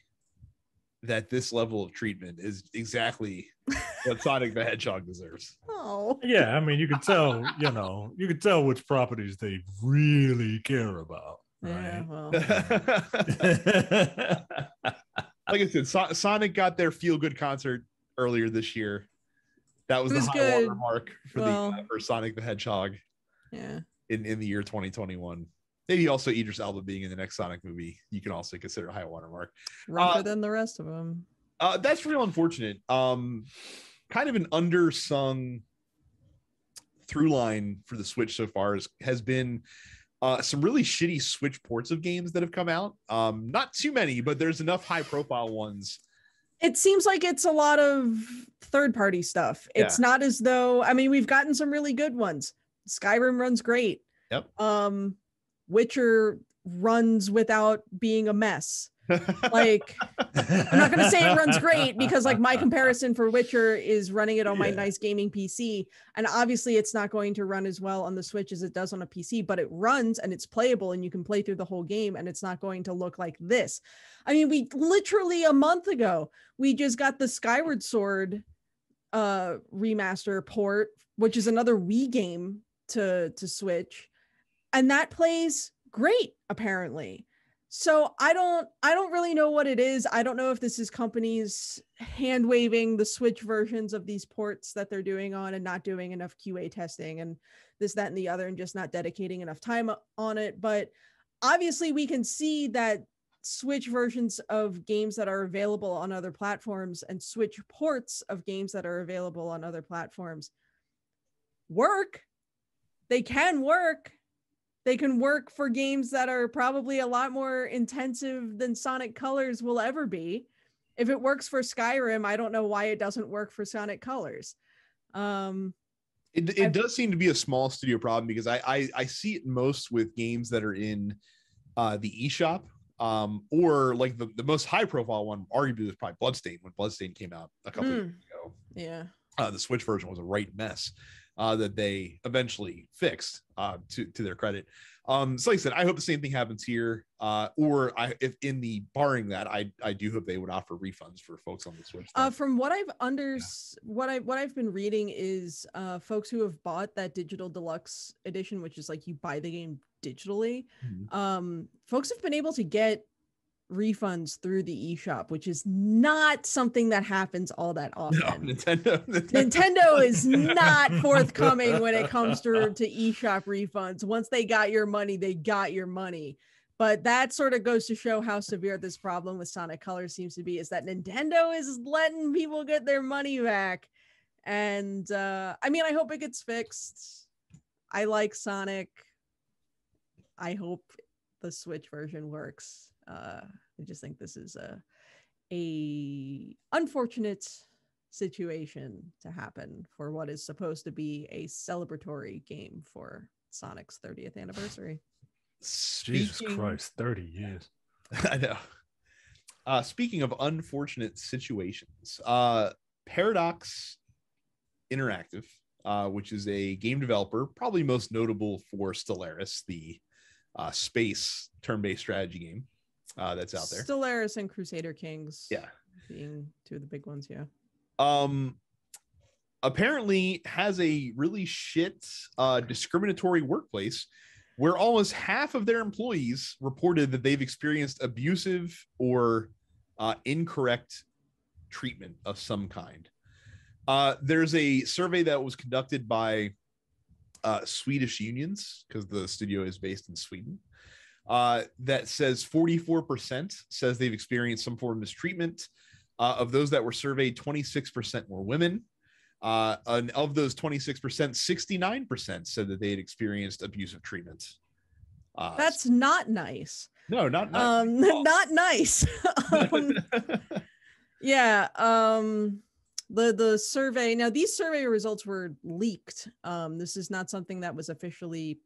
that this level of treatment is exactly what Sonic the Hedgehog deserves. Oh. Yeah, I mean, you could tell which properties they really care about, right? Yeah, well. Like I said, Sonic got their Feel Good concert earlier this year. That was the high water mark for Sonic the Hedgehog. Yeah. In the year 2021, maybe also Idris Elba being in the next Sonic movie, you can also consider a high watermark. Rather than the rest of them. That's real unfortunate. Kind of an undersung through line for the Switch so far has been some really shitty Switch ports of games that have come out. Not too many, but there's enough high profile ones. It seems like it's a lot of third party stuff. Yeah. It's not as though, I mean, we've gotten some really good ones. Skyrim runs great. Yep. Witcher runs without being a mess. Like, I'm not gonna say it runs great because like my comparison for Witcher is running it on my nice gaming PC, and obviously it's not going to run as well on the Switch as it does on a PC, but it runs and it's playable and you can play through the whole game and it's not going to look like this. I mean, we literally a month ago we just got the Skyward Sword remaster port, which is another Wii game to Switch, and that plays great apparently. So I don't really know what it is. I don't know if this is companies hand waving the Switch versions of these ports that they're doing on and not doing enough QA testing and this, that, and the other, and just not dedicating enough time on it. But obviously we can see that Switch versions of games that are available on other platforms and Switch ports of games that are available on other platforms work. They can work. They can work for games that are probably a lot more intensive than Sonic Colors will ever be. If it works for Skyrim, I don't know why it doesn't work for Sonic Colors. It does seem to be a small studio problem, because I see it most with games that are in the eShop. Or like the most high profile one, arguably, was probably Bloodstained when Bloodstained came out a couple years ago. Yeah. The Switch version was a right mess that they eventually fixed to their credit. So like I said, I hope the same thing happens here. Or, barring that, I do hope they would offer refunds for folks on the Switch. From what I've what I've been reading is folks who have bought that digital deluxe edition, which is like you buy the game digitally. Mm-hmm. Folks have been able to get refunds through the eShop, which is not something that happens all that often. No, Nintendo is not forthcoming when it comes to eShop refunds. Once they got your money, they got your money. But that sort of goes to show how severe this problem with Sonic Colors seems to be, is that Nintendo is letting people get their money back. And I mean, I hope it gets fixed. I like Sonic. I hope the Switch version works. I just think this is a unfortunate situation to happen for what is supposed to be a celebratory game for Sonic's 30th anniversary. Jesus Christ, 30 years. I know. Speaking of unfortunate situations, Paradox Interactive, which is a game developer, probably most notable for Stellaris, the space turn-based strategy game that's out there. Stellaris and Crusader Kings. Yeah. Being two of the big ones, yeah. Apparently has a really shit discriminatory workplace where almost half of their employees reported that they've experienced abusive or incorrect treatment of some kind. There's a survey that was conducted by Swedish unions, because the studio is based in Sweden, that says 44% says they've experienced some form of mistreatment. Of those that were surveyed, 26% were women. And of those 26%, 69% said that they had experienced abusive treatment. That's not nice. No, not nice. Not nice. Yeah. The survey. Now, these survey results were leaked. This is not something that was officially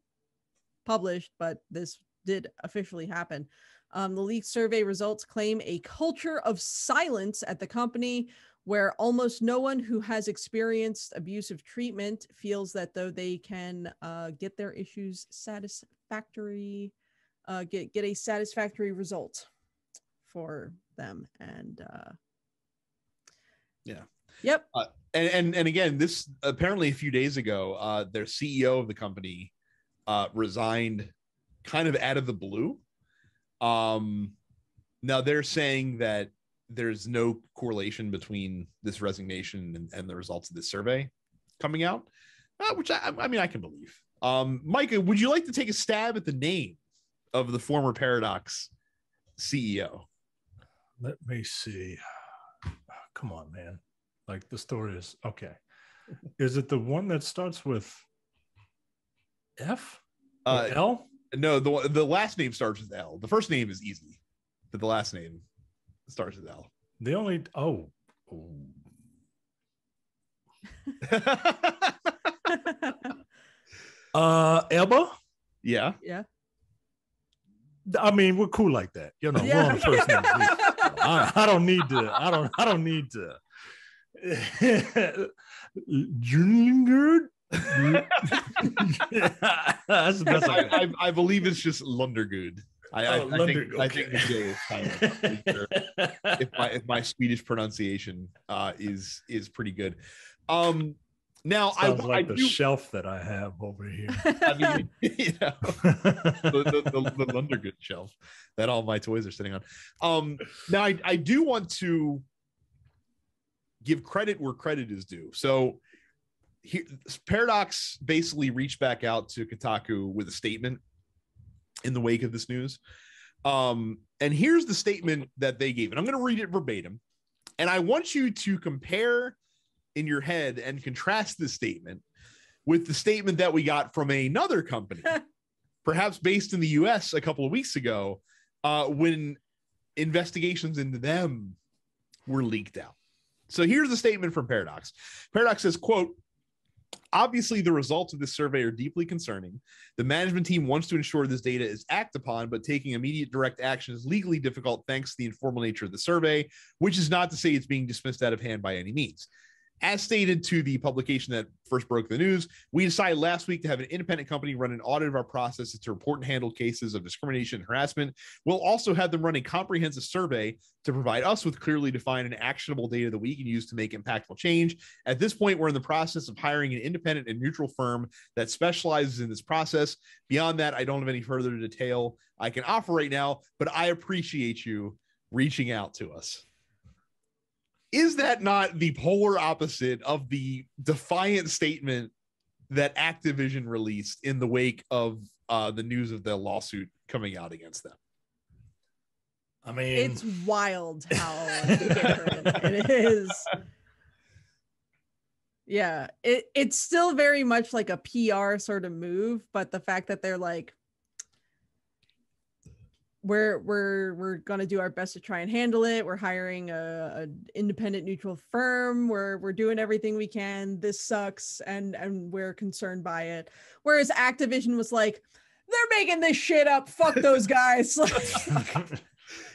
published, but this did officially happen. The leaked survey results claim a culture of silence at the company, where almost no one who has experienced abusive treatment feels that though they can get their issues satisfactory, get a satisfactory result for them. And yeah. Yep. And again, this apparently a few days ago, their CEO of the company resigned kind of out of the blue. Now they're saying that there's no correlation between this resignation and the results of this survey coming out, which I mean, I can believe. Micah, would you like to take a stab at the name of the former Paradox CEO? Let me see. Oh, come on, man. Like, the story is okay. Is it the one that starts with F? L? No, the last name starts with L. The first name is easy, but the last name starts with L. The only Elba? Yeah. Yeah. I mean, we're cool like that. You know, yeah. We're on the first name. I don't need to. I don't need to. Junior? That's the best I believe it's just Lundergood. I think the J is kind of, if my Swedish pronunciation is pretty good. Now sounds like the shelf that I have over here. I mean, you know, the Lundergood shelf that all my toys are sitting on. Now I do want to give credit where credit is due. So here, Paradox basically reached back out to Kotaku with a statement in the wake of this news. And here's the statement that they gave. And I'm going to read it verbatim. And I want you to compare in your head and contrast this statement with the statement that we got from another company, perhaps based in the US a couple of weeks ago, when investigations into them were leaked out. So here's the statement from Paradox. Paradox says, quote, obviously, the results of this survey are deeply concerning. The management team wants to ensure this data is acted upon, but taking immediate direct action is legally difficult thanks to the informal nature of the survey, which is not to say it's being dismissed out of hand by any means. As stated to the publication that first broke the news, we decided last week to have an independent company run an audit of our processes to report and handle cases of discrimination and harassment. We'll also have them run a comprehensive survey to provide us with clearly defined and actionable data that we can use to make impactful change. At this point, we're in the process of hiring an independent and neutral firm that specializes in this process. Beyond that, I don't have any further detail I can offer right now, but I appreciate you reaching out to us. Is that not the polar opposite of the defiant statement that Activision released in the wake of the news of the lawsuit coming out against them? I mean, it's wild how different it is. Yeah, it's still very much like a PR sort of move, but the fact that they're like, we're gonna do our best to try and handle it. We're hiring a independent neutral firm. We're doing everything we can. This sucks, and we're concerned by it. Whereas Activision was like, they're making this shit up. Fuck those guys.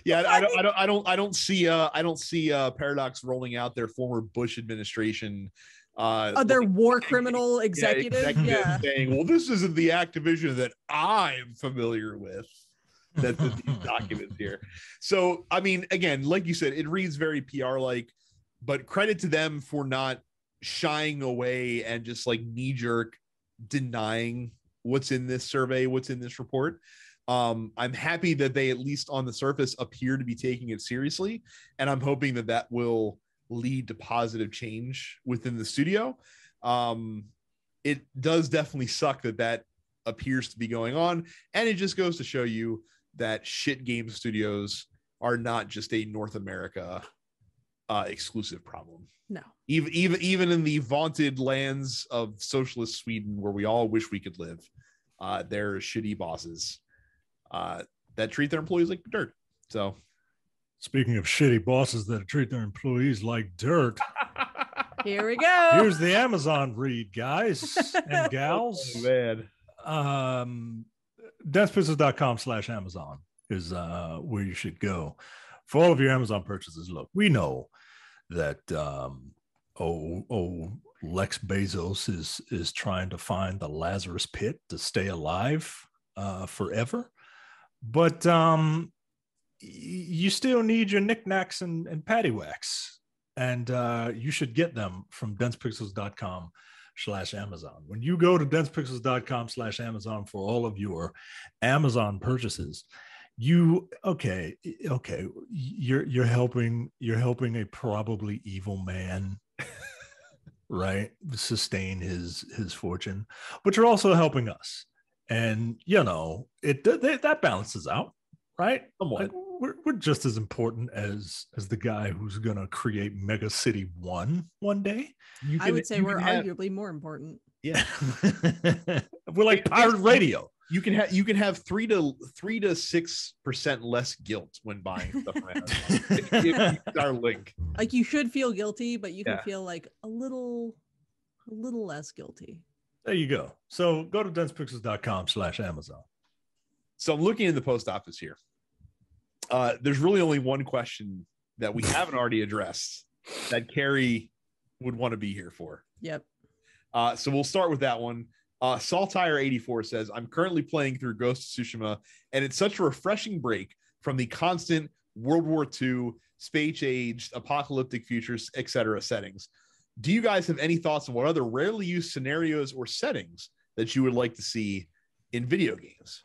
Yeah, I don't see Paradox rolling out their former Bush administration. Other war criminal executive saying, well, this isn't the Activision that I'm familiar with. That's these documents here. So, I mean, again, like you said, it reads very PR-like, but credit to them for not shying away and just like knee-jerk denying what's in this survey, what's in this report. I'm happy that they, at least on the surface, appear to be taking it seriously, and I'm hoping that that will lead to positive change within the studio. It does definitely suck that that appears to be going on, and it just goes to show you that shit game studios are not just a North America exclusive problem. No. Even in the vaunted lands of socialist Sweden, where we all wish we could live, there are shitty bosses that treat their employees like dirt. So, speaking of shitty bosses that treat their employees like dirt, here we go. Here's the Amazon read, guys and gals. Oh, man. DensePixels.com/Amazon is where you should go for all of your Amazon purchases. Look, we know that Lex Bezos is trying to find the Lazarus pit to stay alive forever, but you still need your knickknacks and paddywhacks, and you should get them from DensePixels.com/Amazon. When you go to densepixels.com/Amazon for all of your Amazon purchases, you're helping a probably evil man right, sustain his fortune, but you're also helping us, and you know that balances out, right? We're just as important as the guy who's gonna create Mega City 1 day. I would say we're arguably more important. Yeah, we're like pirate radio. You can have 3 to 6% less gult when buying stuff from Amazon. Our link. Like, you should feel guilty, but you can feel like a little less guilty. There you go. So go to densepixels.com/Amazon. So I'm looking in the post office here. There's really only one question that we haven't already addressed that Carrie would want to be here for. Yep. So we'll start with that one. Saltire84 says, I'm currently playing through Ghost of Tsushima, and it's such a refreshing break from the constant World War II, space-aged, apocalyptic futures, etc. settings. Do you guys have any thoughts on what other rarely used scenarios or settings that you would like to see in video games?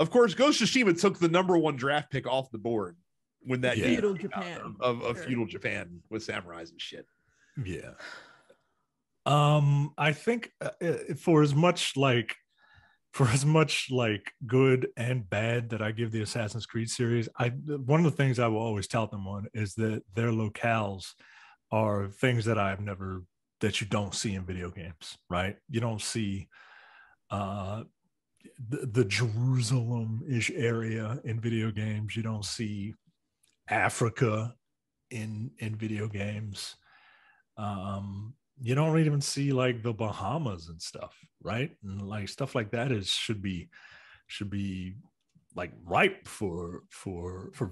Of course, Ghost of Tsushima took the number 1 draft pick off the board when that feudal Japan feudal Japan with samurais and shit. Yeah. I think for as much good and bad that I give the Assassin's Creed series, one of the things I will always tout them on is that their locales are things that that you don't see in video games, right? You don't see the Jerusalem-ish area in video games. You don't see Africa in video games. You don't even see like the Bahamas and stuff, right? And like stuff like that should be like ripe for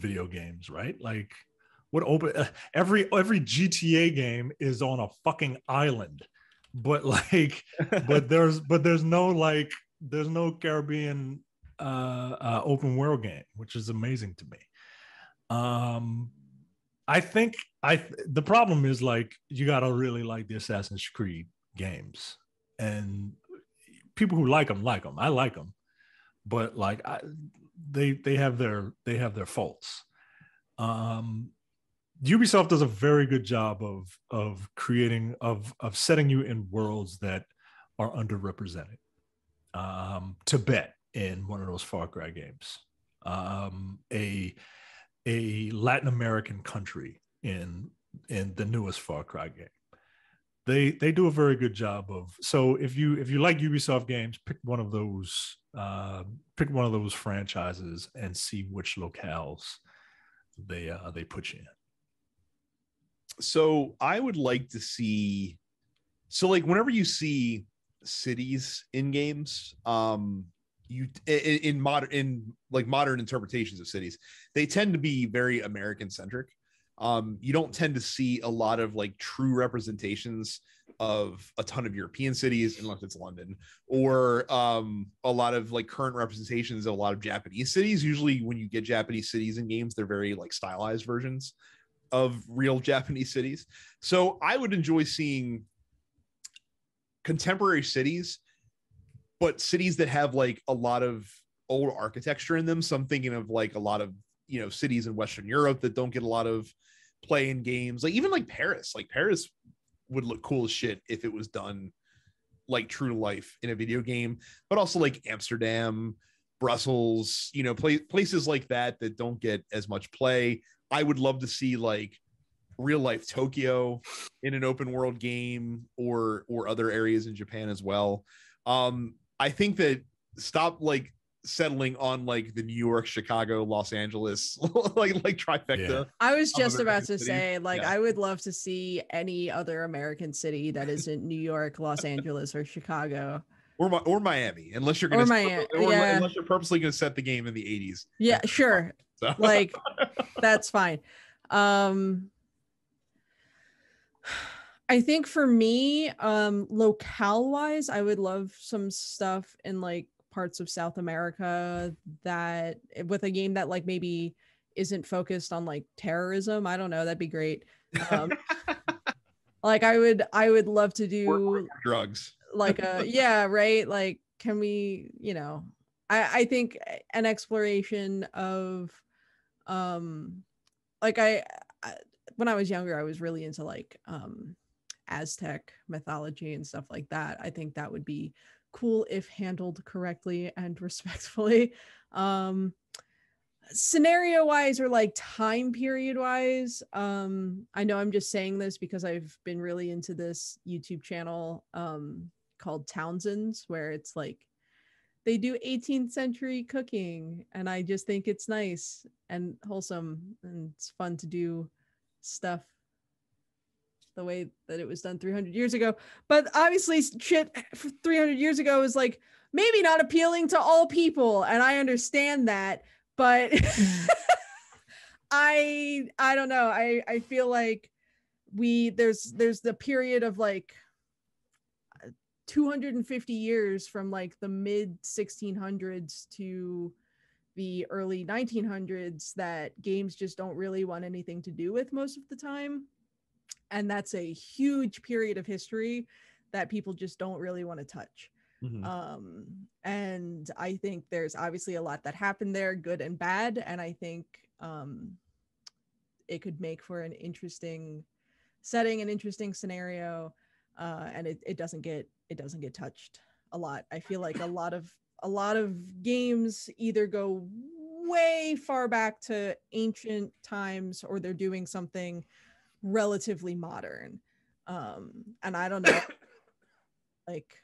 video games, right? Like What open every GTA game is on a fucking island, but like, but there's no like, there's no Caribbean open world game, which is amazing to me. The problem is like, you gotta really like the Assassin's Creed games, and people who like them like them. I like them, but like they have their faults. Ubisoft does a very good job of setting you in worlds that are underrepresented. Tibet in one of those Far Cry games, a Latin American country in the newest Far Cry game. They do a very good job of. So if you like Ubisoft games, pick one of those franchises and see which locales they put you in. So I would like to see, so like whenever you see cities in games, in modern interpretations of cities, they tend to be very American centric. You don't tend to see a lot of like true representations of a ton of European cities, unless it's London, or a lot of like current representations of a lot of Japanese cities. Usually when you get Japanese cities in games, they're very like stylized versions of real Japanese cities. So I would enjoy seeing contemporary cities, but cities that have like a lot of old architecture in them. So I'm thinking of like a lot of, you know, cities in Western Europe that don't get a lot of play in games. Like even like Paris, would look cool as shit if it was done like true to life in a video game, but also like Amsterdam, Brussels, you know, places like that don't get as much play. I would love to see like real life Tokyo in an open world game or other areas in Japan as well. I think that stop like settling on like the New York, Chicago, Los Angeles, like trifecta. Yeah. I was just about to say, like, yeah. I would love to see any other American city that isn't New York, Los Angeles, or Chicago. Or Miami, unless you're going to, yeah. Unless you're purposely going to set the game in the 80s. Yeah, sure. So. Like, that's fine. I think for me, locale-wise, I would love some stuff in like parts of South America that with a game that like maybe isn't focused on like terrorism. I don't know. That'd be great. Like I would love to do or drugs. Like a yeah, right, like can we, you know, I think an exploration of like I when I was younger, I was really into like Aztec mythology and stuff like that. I think that would be cool if handled correctly and respectfully. Scenario wise or like time period wise, I know I'm just saying this because I've been really into this YouTube channel called Townsend's, where it's like they do 18th century cooking, and I just think it's nice and wholesome, and it's fun to do stuff the way that it was done 300 years ago. But obviously shit 300 years ago is like maybe not appealing to all people, and I understand that, but I don't know, I feel like there's the period of like 250 years from like the mid 1600s to the early 1900s that games just don't really want anything to do with most of the time. And that's a huge period of history that people just don't really want to touch. Mm-hmm. And I think there's obviously a lot that happened there, good and bad. And I think it could make for an interesting setting, an interesting scenario. And it doesn't get touched a lot. I feel like a lot of games either go way far back to ancient times or they're doing something relatively modern. And I don't know. Like,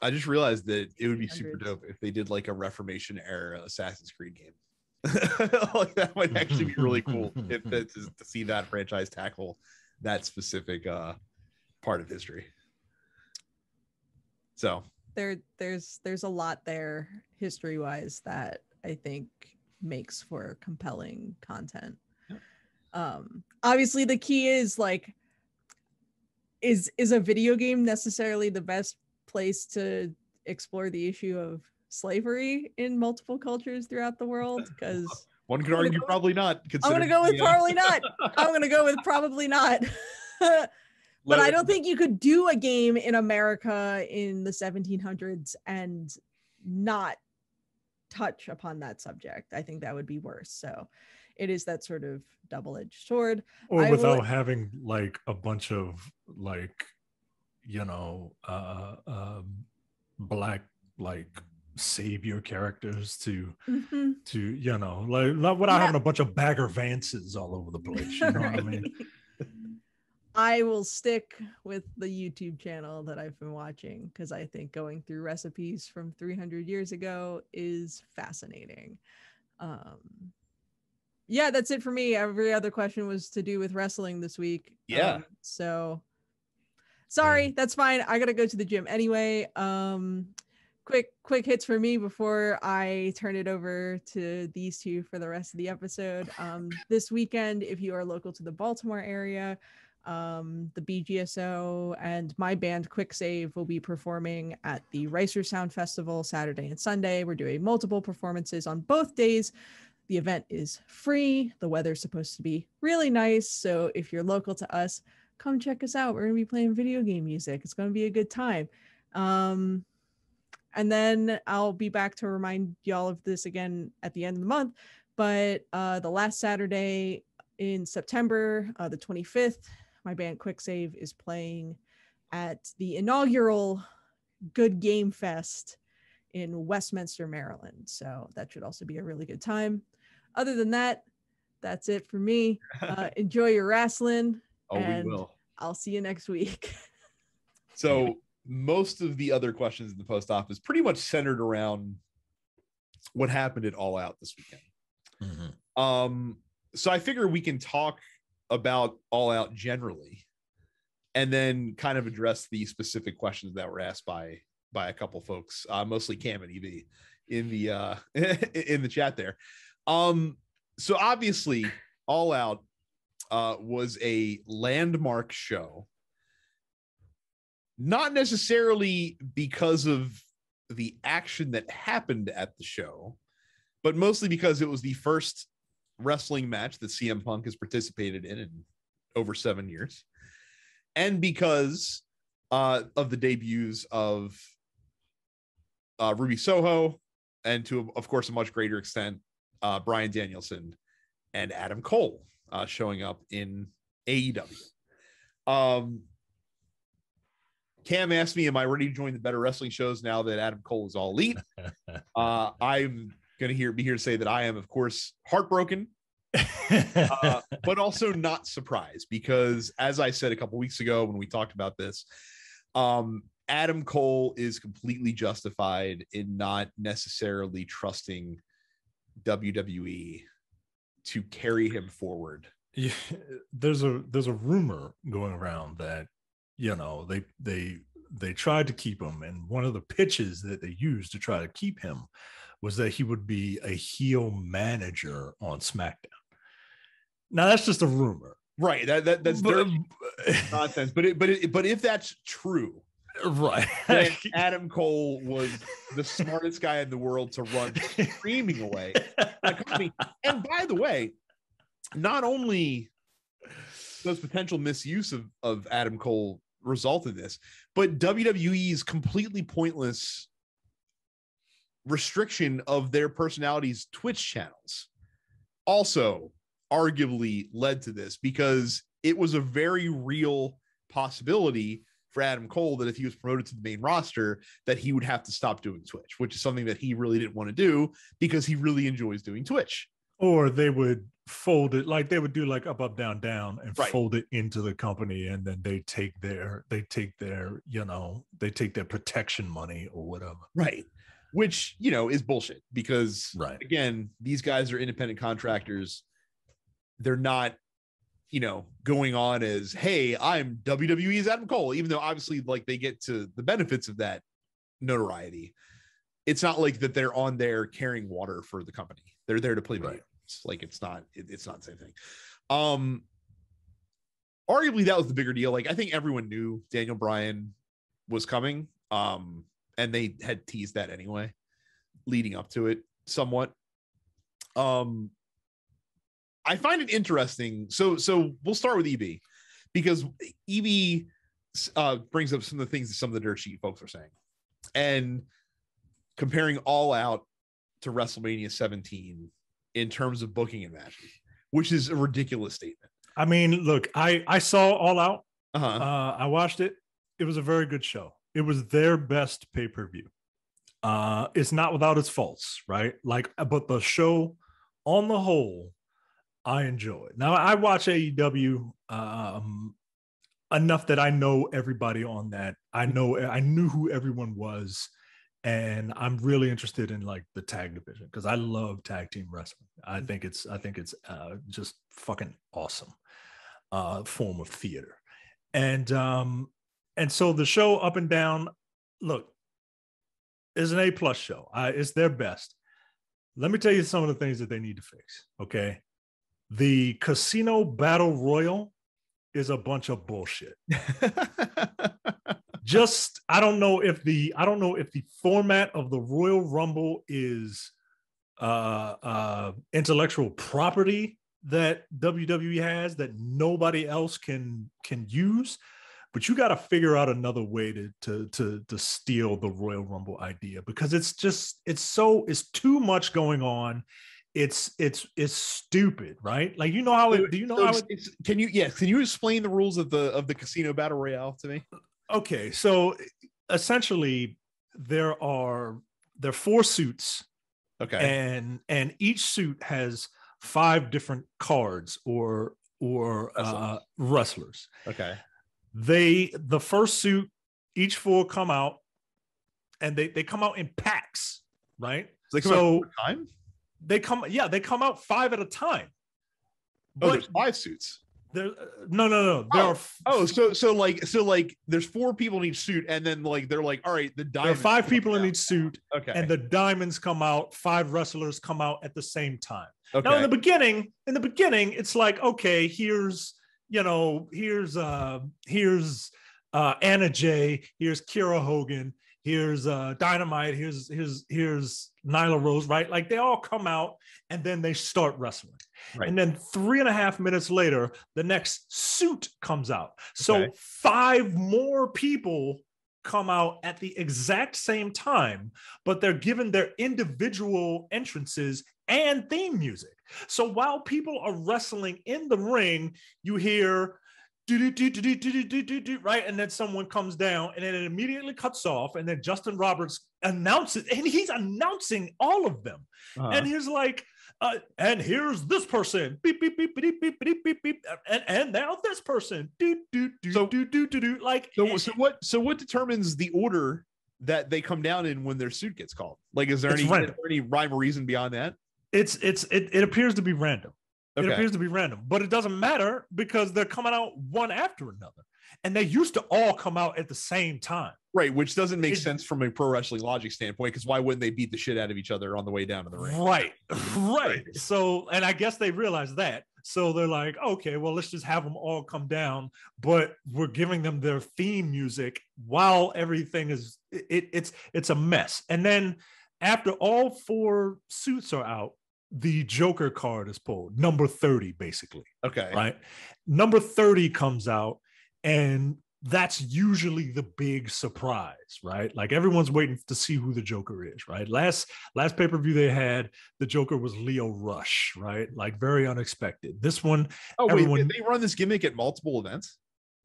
I just realized that it would be super dope if they did like a Reformation era Assassin's Creed game. Like that would actually be really cool if to see that franchise tackle that specific part of history. So there's a lot there history wise that I think makes for compelling content. Yep. Obviously the key is like, is a video game necessarily the best place to explore the issue of slavery in multiple cultures throughout the world? Because one could argue probably not. I'm going to go with probably not. I'm going to go with probably not. But I don't think you could do a game in America in the 1700s and not touch upon that subject. I think that would be worse. So it is that sort of double-edged sword. Or without having like a bunch of like, you know, black like savior characters to to, you know, like not without having a bunch of Bagger Vances all over the place. You know what I mean? I will stick with the YouTube channel that I've been watching because I think going through recipes from 300 years ago is fascinating. Yeah, that's it for me. Every other question was to do with wrestling this week. Yeah. So sorry, that's fine. I got to go to the gym anyway. Quick hits for me before I turn it over to these two for the rest of the episode. This weekend, if you are local to the Baltimore area, the BGSO and my band Quick Save will be performing at the Ricer Sound Festival Saturday and Sunday. We're doing multiple performances on both days. The event is free. The weather's supposed to be really nice. So if you're local to us, come check us out. We're going to be playing video game music. It's going to be a good time. And then I'll be back to remind y'all of this again at the end of the month. But the last Saturday in September, the 25th, my band Quick Save is playing at the inaugural Good Game Fest in Westminster, Maryland. So that should also be a really good time. Other than that, that's it for me. Enjoy your wrestling. Oh, and we will. I'll see you next week. So most of the other questions in the post office pretty much centered around what happened at All Out this weekend. So I figure we can talk about All Out generally and then kind of address the specific questions that were asked by a couple folks, mostly Cam and EB in the chat there. So obviously All Out was a landmark show, not necessarily because of the action that happened at the show, but mostly because it was the first wrestling match that CM Punk has participated in over 7 years, and because of the debuts of Ruby Soho and, to of course a much greater extent, Bryan Danielson and Adam Cole showing up in AEW. Cam asked me, am I ready to join the better wrestling shows now that Adam Cole is All Elite? I'm going to be here to say that I am, of course, heartbroken, but also not surprised, because as I said a couple weeks ago when we talked about this, Adam Cole is completely justified in not necessarily trusting WWE to carry him forward. Yeah, there's a rumor going around that, you know, they tried to keep him, and one of the pitches that they used to try to keep him was that he would be a heel manager on SmackDown. Now that's just a rumor, right? That's dirty nonsense. But if that's true, right? Then Adam Cole was the smartest guy in the world to run screaming away. And by the way, not only does potential misuse of Adam Cole result in this, but WWE's completely pointless restriction of their personalities' Twitch channels also arguably led to this, because it was a very real possibility for Adam Cole that if he was promoted to the main roster, that he would have to stop doing Twitch, which is something that he really didn't want to do because he really enjoys doing Twitch. Or they would fold it, like they would do like Up Down Down and fold it into the company, and then they take their protection money or whatever. Right. Which, you know, is bullshit, because again, these guys are independent contractors. They're not, you know, going on as, hey, I'm WWE's Adam Cole, even though obviously like they get to the benefits of that notoriety. It's not like that they're on there carrying water for the company. They're there to play video. It's like, it's not the same thing. Arguably that was the bigger deal. Like, I think everyone knew Daniel Bryan was coming, and they had teased that anyway, leading up to it somewhat. I find it interesting. So we'll start with EB, because EB brings up some of the things that some of the dirt sheet folks are saying, and comparing All Out to WrestleMania 17 in terms of booking and matches, which is a ridiculous statement. I mean, look, I saw All Out. Uh-huh. I watched it. It was a very good show. It was their best pay-per-view. It's not without its faults, right? Like, but the show on the whole, I enjoy it. Now, I watch AEW enough that I know everybody on that. I knew who everyone was, and I'm really interested in like the tag division, because I love tag team wrestling. I think it's just fucking awesome form of theater. And so the show up and down, look, is an A+ show. It's their best. Let me tell you some of the things that they need to fix. Okay. The casino battle royal is a bunch of bullshit. Just, I don't know if the format of the Royal Rumble is intellectual property that WWE has that nobody else can use. But you got to figure out another way to steal the Royal Rumble idea, because it's too much going on. It's stupid, right? Like, you know how it. Do you know how it? Can you explain the rules of the casino battle royale to me? Okay, so essentially there are four suits. Okay, and each suit has five different cards or wrestlers. Okay. The first suit, each four come out, and they come out in packs, right? They come out five at a time. But there's five suits. No. So there's four people in each suit, and then like they're like, all right, the diamonds. There are five people in each suit, okay, and the diamonds come out. Five wrestlers come out at the same time. Okay. Now in the beginning, it's like, okay, here's Anna Jay, here's Kiera Hogan, here's Dynamite, here's Nyla Rose, right? Like, they all come out and then they start wrestling. Right. And then 3.5 minutes later, the next suit comes out. So okay, five more people come out at the exact same time, but they're given their individual entrances and theme music. So while people are wrestling in the ring, you hear do, right? And then someone comes down, and then it immediately cuts off. And then Justin Roberts announces, and he's announcing all of them. Uh-huh. And he's like, and here's this person, beep, beep, beep, beep, beep, beep, beep, beep, and now this person, do. Like, so what determines the order that they come down in when their suit gets called? Like, is there any rhyme or reason beyond that? It appears to be random. Okay. It appears to be random, but it doesn't matter, because they're coming out one after another, and they used to all come out at the same time. Right, which doesn't make sense from a pro wrestling logic standpoint, because why wouldn't they beat the shit out of each other on the way down to the ring? Right. So, and I guess they realized that. So they're like, okay, well, let's just have them all come down, but we're giving them their theme music while everything is, it's a mess. And then after all four suits are out, the Joker card is pulled, number 30, basically. Okay. Right. Number 30 comes out, and that's usually the big surprise, right? Like, everyone's waiting to see who the Joker is, right? Last pay-per-view they had, the Joker was Leo Rush, right? Like, very unexpected. This one, wait, did they run this gimmick at multiple events?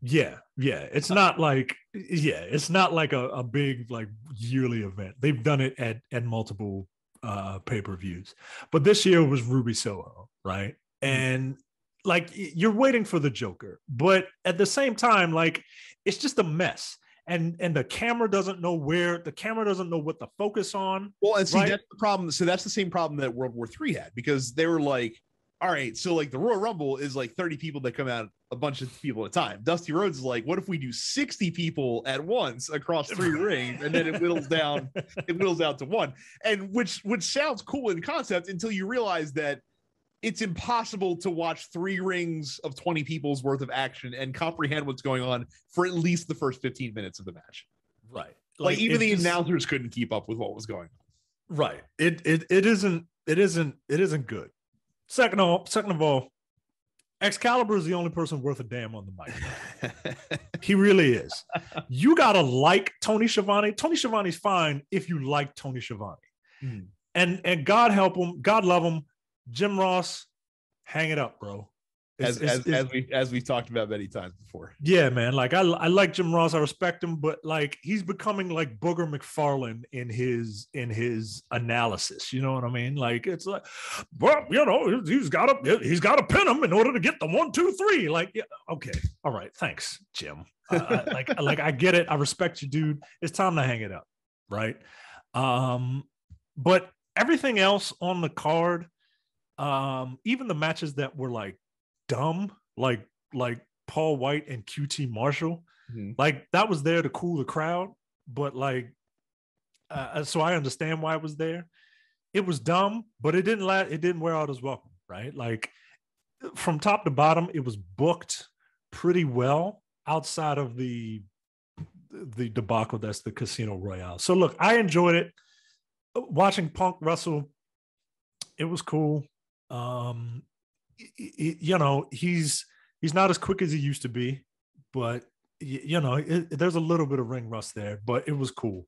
Yeah. It's not like a big like yearly event. They've done it at multiple pay-per-views, but this year was Ruby Soho, right? And like, you're waiting for the Joker, but at the same time, like, it's just a mess, and the camera doesn't know what to focus on. Well, and see, right? That's the problem. So that's the same problem that World War III had, because they were like, all right, so like the Royal Rumble is like 30 people that come out, a bunch of people at a time. Dusty Rhodes is like, what if we do 60 people at once across three rings, and then it whittles out to one, and which sounds cool in concept until you realize that it's impossible to watch three rings of 20 people's worth of action and comprehend what's going on for at least the first 15 minutes of the match. Right. Like even the announcers couldn't keep up with what was going on. Right. It isn't good. Second of all, Excalibur is the only person worth a damn on the mic. He really is. You gotta like Tony Schiavone. Tony Schiavone's fine if you like Tony Schiavone. Mm. And God help him, God love him. Jim Ross, hang it up, bro. As we've talked about many times before. Yeah, man. Like I like Jim Ross. I respect him, but like he's becoming like Booger McFarlane in his analysis. You know what I mean? Like it's like, well, you know, he's got to pin him in order to get the 1, 2, 3. Like, yeah, okay, all right, thanks, Jim. I I get it. I respect you, dude. It's time to hang it up, right? But everything else on the card, even the matches that were like dumb, like Paul White and QT Marshall, mm-hmm. like that was there to cool the crowd, but like so I understand why it was there. It was dumb, but it didn't wear out as welcome, right? Like from top to bottom, it was booked pretty well outside of the debacle that's the Casino Royale. So look, I enjoyed it. Watching Punk wrestle, it was cool. You know, he's not as quick as he used to be, but you know, there's a little bit of ring rust there, but it was cool.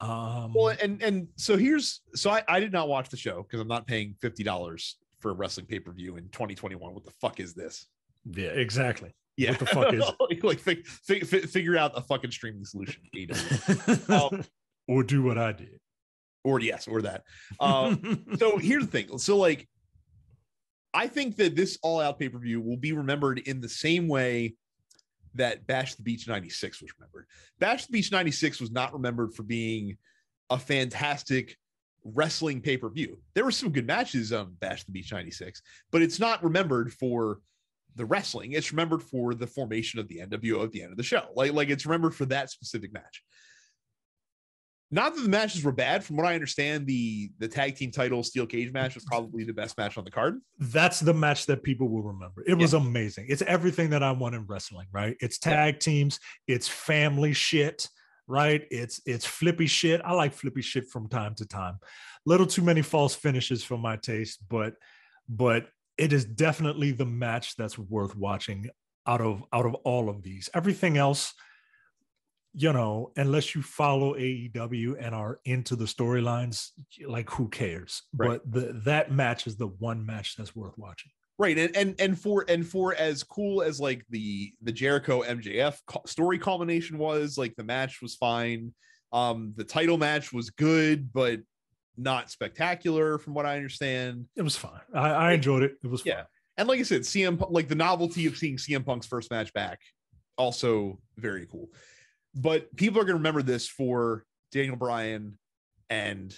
Well, and so I did not watch the show because I'm not paying $50 for a wrestling pay-per-view in 2021. What the fuck is this? Yeah, exactly. Yeah, what the fuck is it? Like figure out a fucking streaming solution. Or do what I did. Or yes, or that. So here's the thing. So like, I think that this all-out pay-per-view will be remembered in the same way that Bash the Beach 96 was remembered. Bash the Beach 96 was not remembered for being a fantastic wrestling pay-per-view. There were some good matches on Bash the Beach 96, but it's not remembered for the wrestling. It's remembered for the formation of the NWO at the end of the show. Like it's remembered for that specific match. Not that the matches were bad. From what I understand, the tag team title steel cage match was probably the best match on the card. That's the match that people will remember. It was amazing. It's everything that I want in wrestling, right? It's tag teams. It's family shit, right? It's flippy shit. I like flippy shit from time to time. Little too many false finishes for my taste, but it is definitely the match that's worth watching out of all of these. Everything else, you know, unless you follow AEW and are into the storylines, like who cares? Right. But that match is the one match that's worth watching. Right. And for as cool as like the Jericho MJF story culmination was, like the match was fine. The title match was good, but not spectacular from what I understand. It was fine. I enjoyed it. It was fun. And like I said, like the novelty of seeing CM Punk's first match back, also very cool. But people are going to remember this for Daniel Bryan and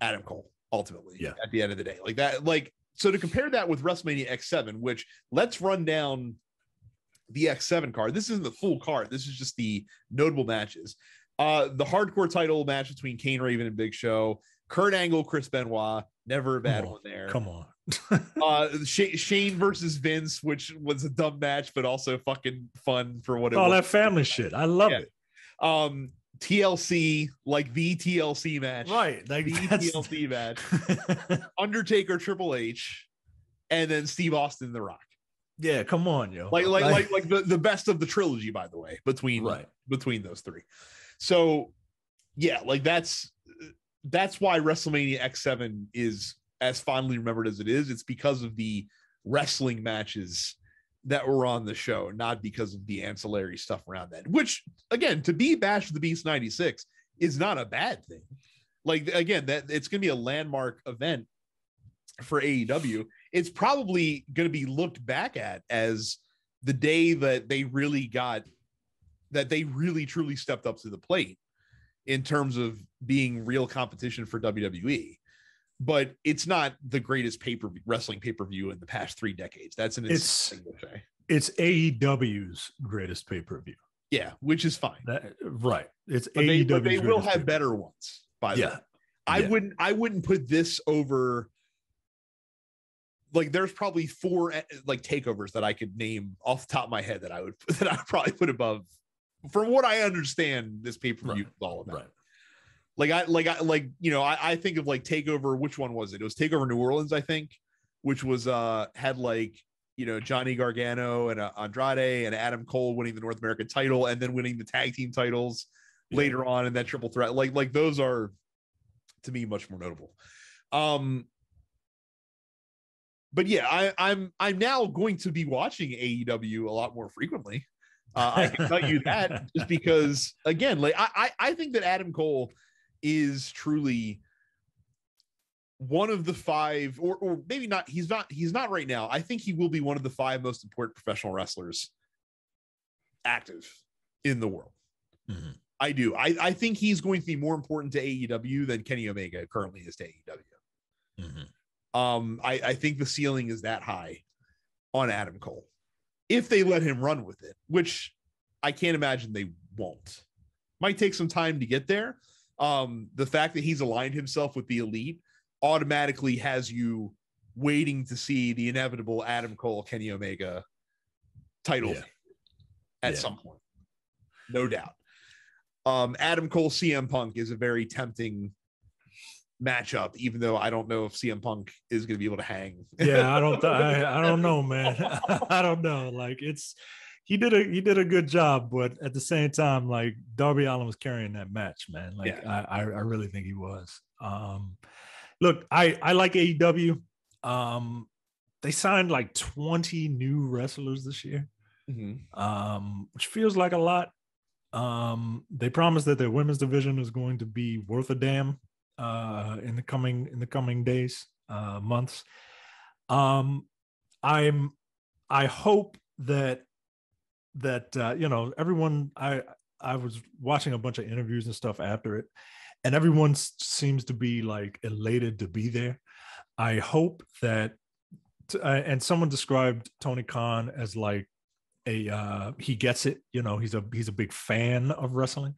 Adam Cole, ultimately, at the end of the day. Like that, like, so to compare that with WrestleMania X7, which let's run down the X7 card. This isn't the full card. This is just the notable matches. The hardcore title match between Kane, Raven, and Big Show. Kurt Angle, Chris Benoit, never a bad one there. Come on. Shane versus Vince, which was a dumb match, but also fucking fun for what it was. All that family shit. I love it. TLC, like the TLC match. Right. Like the TLC match. Undertaker, Triple H, and then Steve Austin, The Rock. Yeah, come on, yo. Like the best of the trilogy, by the way, between those three. So yeah, like that's why WrestleMania X7 is as fondly remembered as it is. It's because of the wrestling matches that were on the show, not because of the ancillary stuff around that, which again, to be Bash of the Beast 96 is not a bad thing. Like again, that it's going to be a landmark event for AEW. It's probably going to be looked back at as the day that they really truly stepped up to the plate in terms of being real competition for WWE. But it's not the greatest wrestling pay-per-view in the past 3 decades. That's an insane thing to say. It's AEW's greatest pay-per-view. Yeah, which is fine. Right. It's AEW's. But they will have better ones, by the way. I wouldn't put this over like there's probably four like takeovers that I could name off the top of my head that I would probably put above, from what I understand this pay-per-view is all about. Right. I think of like Takeover. Which one was it? It was Takeover New Orleans, I think, which was had like, you know, Johnny Gargano and Andrade and Adam Cole winning the North American title and then winning the tag team titles later on in that triple threat. Like those are to me much more notable. But yeah, I'm now going to be watching AEW a lot more frequently. I can tell you that just because, again, like I think that Adam Cole is truly one of the five, or maybe not. He's not right now. I think he will be one of the five most important professional wrestlers active in the world. Mm-hmm. I do. I think he's going to be more important to AEW than Kenny Omega currently is to AEW. Mm-hmm. I think the ceiling is that high on Adam Cole. If they let him run with it, which I can't imagine they won't. Might take some time to get there. The fact that he's aligned himself with the elite automatically has you waiting to see the inevitable Adam Cole, Kenny Omega title at some point. No doubt. Adam Cole, CM Punk is a very tempting matchup, even though I don't know if CM Punk is going to be able to hang. Yeah, I don't know, man. I don't know. Like he did a good job, but at the same time, like Darby Allin was carrying that match, man. Like I really think he was. Look, I like AEW. They signed like 20 new wrestlers this year, which feels like a lot. They promised that their women's division is going to be worth a damn in the coming days, months. I hope that you know, everyone, I was watching a bunch of interviews and stuff after it, and everyone seems to be like elated to be there. I hope that and someone described Tony Khan as like he gets it, you know, he's a big fan of wrestling.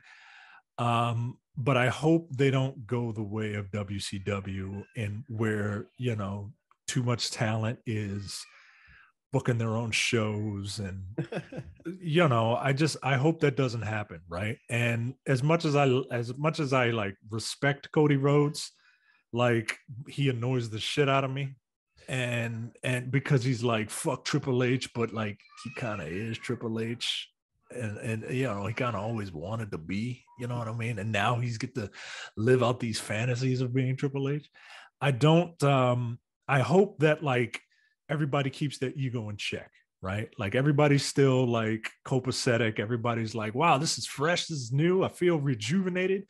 But I hope they don't go the way of WCW, and where, you know, too much talent is booking their own shows. And, you know, I hope that doesn't happen. Right. And as much as I like respect Cody Rhodes, like he annoys the shit out of me. And because he's like, fuck Triple H, but like he kind of is Triple H. And you know, he kind of always wanted to be, you know what I mean? And now he's get to live out these fantasies of being Triple H. I don't, I hope that like everybody keeps their ego in check, right? Like everybody's still like copacetic. Everybody's like, wow, this is fresh. This is new. I feel rejuvenated.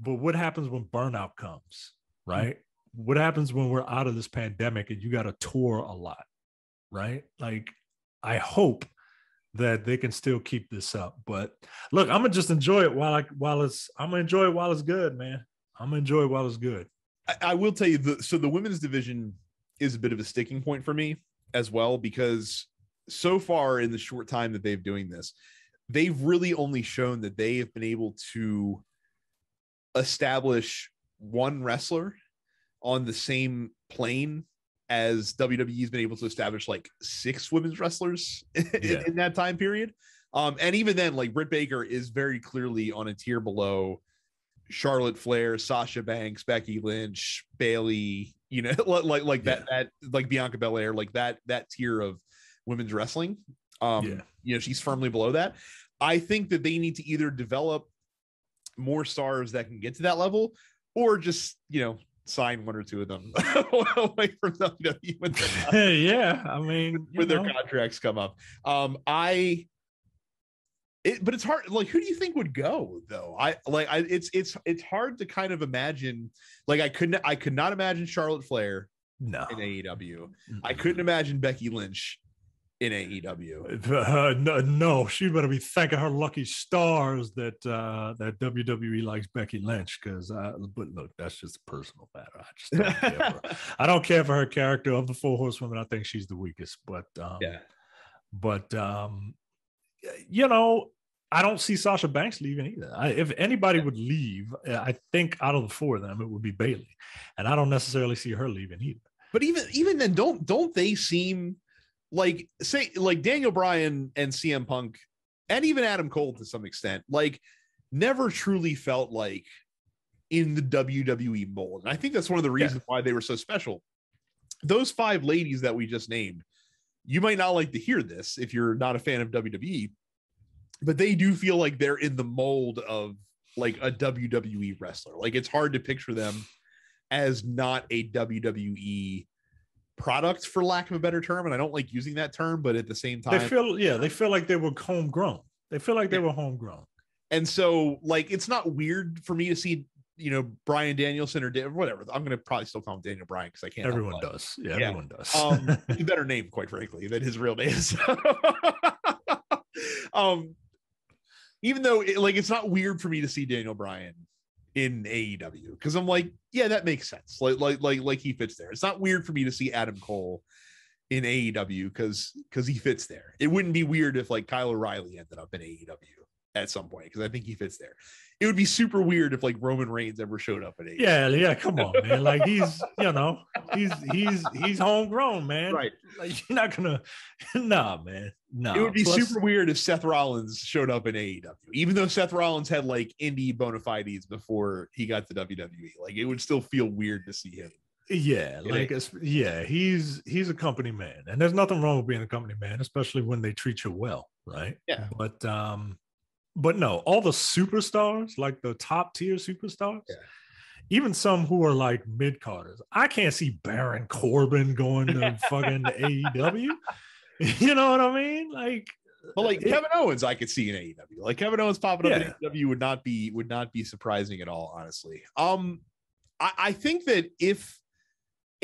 But what happens when burnout comes, right? Mm-hmm. What happens when we're out of this pandemic and you got to tour a lot, right? Like I hope that they can still keep this up. But look, I'm gonna just enjoy it while it's good. I will tell you, the women's division is a bit of a sticking point for me as well, because so far in the short time that they've doing this, they've really only shown that they have been able to establish one wrestler on the same plane as WWE's been able to establish like six women's wrestlers in that time period. And even then, like Britt Baker is very clearly on a tier below Charlotte Flair, Sasha Banks, Becky Lynch, Bayley, you know, that like Bianca Belair, like that tier of women's wrestling. You know, she's firmly below that. I think that they need to either develop more stars that can get to that level, or just, you know, sign one or two of them away from WWE when their contracts come up. But it's hard. Like, who do you think would go though? It's hard to kind of imagine. Like, I could not imagine Charlotte Flair in AEW. Mm-hmm. I couldn't imagine Becky Lynch in AEW. No, she better be thanking her lucky stars that WWE likes Becky Lynch, but look, that's just a personal matter. I don't care for her character. Of the four horsewomen, I think she's the weakest, but you know, I don't see Sasha Banks leaving either. If anybody would leave, I think out of the four of them, it would be Bayley, and I don't necessarily see her leaving either. But even then, don't they seem like, say, like Daniel Bryan and CM Punk and even Adam Cole to some extent, like never truly felt like in the WWE mold. And I think that's one of the reasons why they were so special. Those five ladies that we just named, you might not like to hear this if you're not a fan of WWE, but they do feel like they're in the mold of like a WWE wrestler. Like it's hard to picture them as not a WWE product, for lack of a better term. And I don't like using that term, but at the same time, they feel like they were homegrown. They feel like they were homegrown. And so like, it's not weird for me to see, you know, Bryan Danielson or whatever. I'm going to probably still call him Daniel Bryan because I can't. Everyone does. Yeah, everyone does. Better name, quite frankly, than his real name. Even though it's not weird for me to see Daniel Bryan in AEW because I'm like, yeah, that makes sense. Like he fits there. It's not weird for me to see Adam Cole in AEW because he fits there. It wouldn't be weird if like Kyle O'Reilly ended up in AEW at some point because I think he fits there. It would be super weird if like Roman Reigns ever showed up at AEW. Yeah, come on, man. Like he's, you know, he's homegrown, man. Right. Like you're not gonna, nah, man. No. It would be super weird if Seth Rollins showed up in AEW, even though Seth Rollins had like indie bona fides before he got to WWE. Like it would still feel weird to see him. Yeah, he's a company man, and there's nothing wrong with being a company man, especially when they treat you well, right? Yeah. But no, all the superstars, like the top tier superstars, even some who are like mid-carders, I can't see Baron Corbin going to fucking AEW. You know what I mean? But Kevin Owens, I could see in AEW. Like Kevin Owens popping up in AEW would not be surprising at all, honestly. I think that if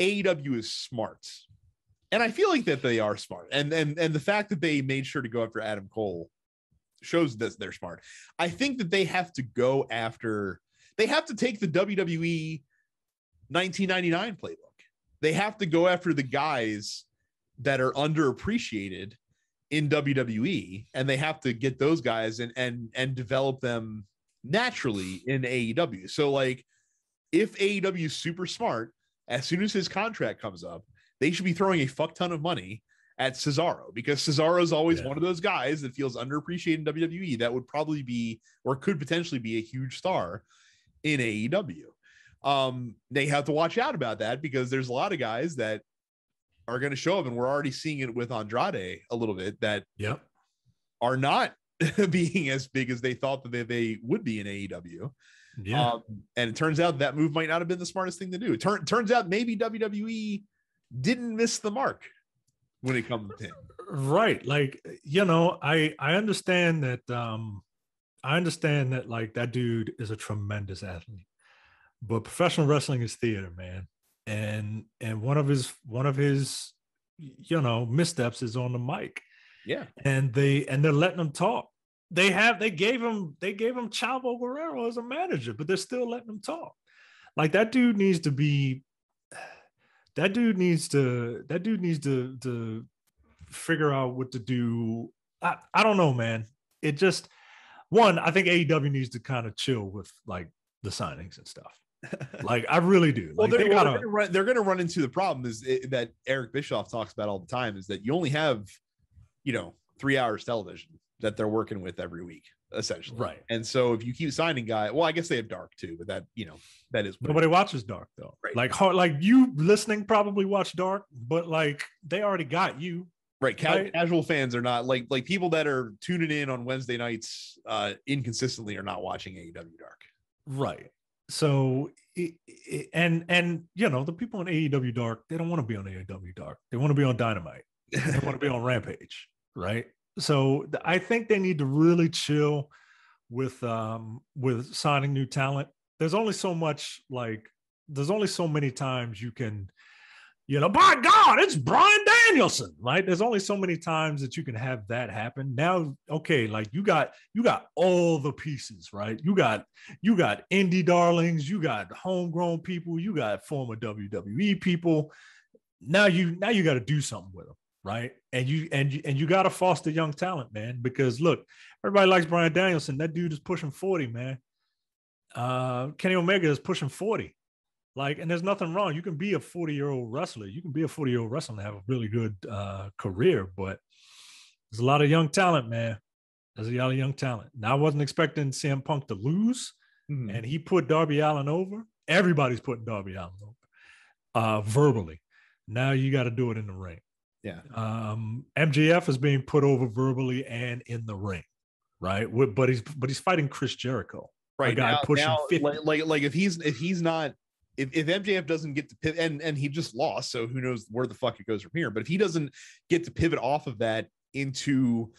AEW is smart, and I feel like that they are smart, and the fact that they made sure to go after Adam Cole shows that they're smart. I think that they have to take the WWE 1999 playbook. They have to go after the guys that are underappreciated in WWE, and they have to get those guys and develop them naturally in AEW. So like if AEW is super smart, as soon as his contract comes up, they should be throwing a fuck ton of money at Cesaro, because Cesaro is always one of those guys that feels underappreciated in WWE that would probably be, or could potentially be, a huge star in AEW. They have to watch out about that because there's a lot of guys that are going to show up, and we're already seeing it with Andrade a little bit, that are not being as big as they thought that they would be in AEW. Yeah. And it turns out that move might not have been the smartest thing to do. Turns out maybe WWE didn't miss the mark when it comes to him. Right. Like, you know, I understand that like that dude is a tremendous athlete, but professional wrestling is theater, man. And one of his, you know, missteps is on the mic. Yeah. And they're letting him talk. They gave him Chavo Guerrero as a manager, but they're still letting him talk. Like that dude needs to figure out what to do. I don't know, man. It just, one, I think AEW needs to kind of chill with like the signings and stuff. Like I really do. Well, like, they're going to run into the problem that Eric Bischoff talks about all the time, is that you only have, you know, 3 hours television that they're working with every week, essentially. Right. And so if you keep signing guys, well, I guess they have Dark too, but that, you know, that is weird. Nobody watches Dark though. Right. Like hard, like you listening probably watch Dark, but like they already got you. Right. Casual fans are not like people that are tuning in on Wednesday nights inconsistently are not watching AEW Dark. Right. So and you know, the people on AEW Dark, they don't want to be on AEW Dark. They want to be on Dynamite. They want to be on Rampage, right? So I think they need to really chill with signing new talent. There's only so much, like there's only so many times you can, you know, by God, it's Bryan Danielson, right? There's only so many times that you can have that happen. Now, okay, like you got all the pieces, right? You got indie darlings, you got homegrown people, you got former WWE people. Now you got to do something with them. Right. And you got to foster young talent, man, because look, everybody likes Bryan Danielson. That dude is pushing 40, man. Kenny Omega is pushing 40. Like, and there's nothing wrong. You can be a 40-year-old wrestler. You can be a 40-year-old wrestler and have a really good career, but there's a lot of young talent, man. There's a lot of young talent. Now, I wasn't expecting CM Punk to lose, and he put Darby Allin over. Everybody's putting Darby Allin over verbally. Now you got to do it in the ring. Yeah. MJF is being put over verbally and in the ring, right? But he's fighting Chris Jericho, right? A guy now, pushing now, 50. Like if MJF doesn't get to pivot, and he just lost, so who knows where the fuck it goes from here? But if he doesn't get to pivot off of that into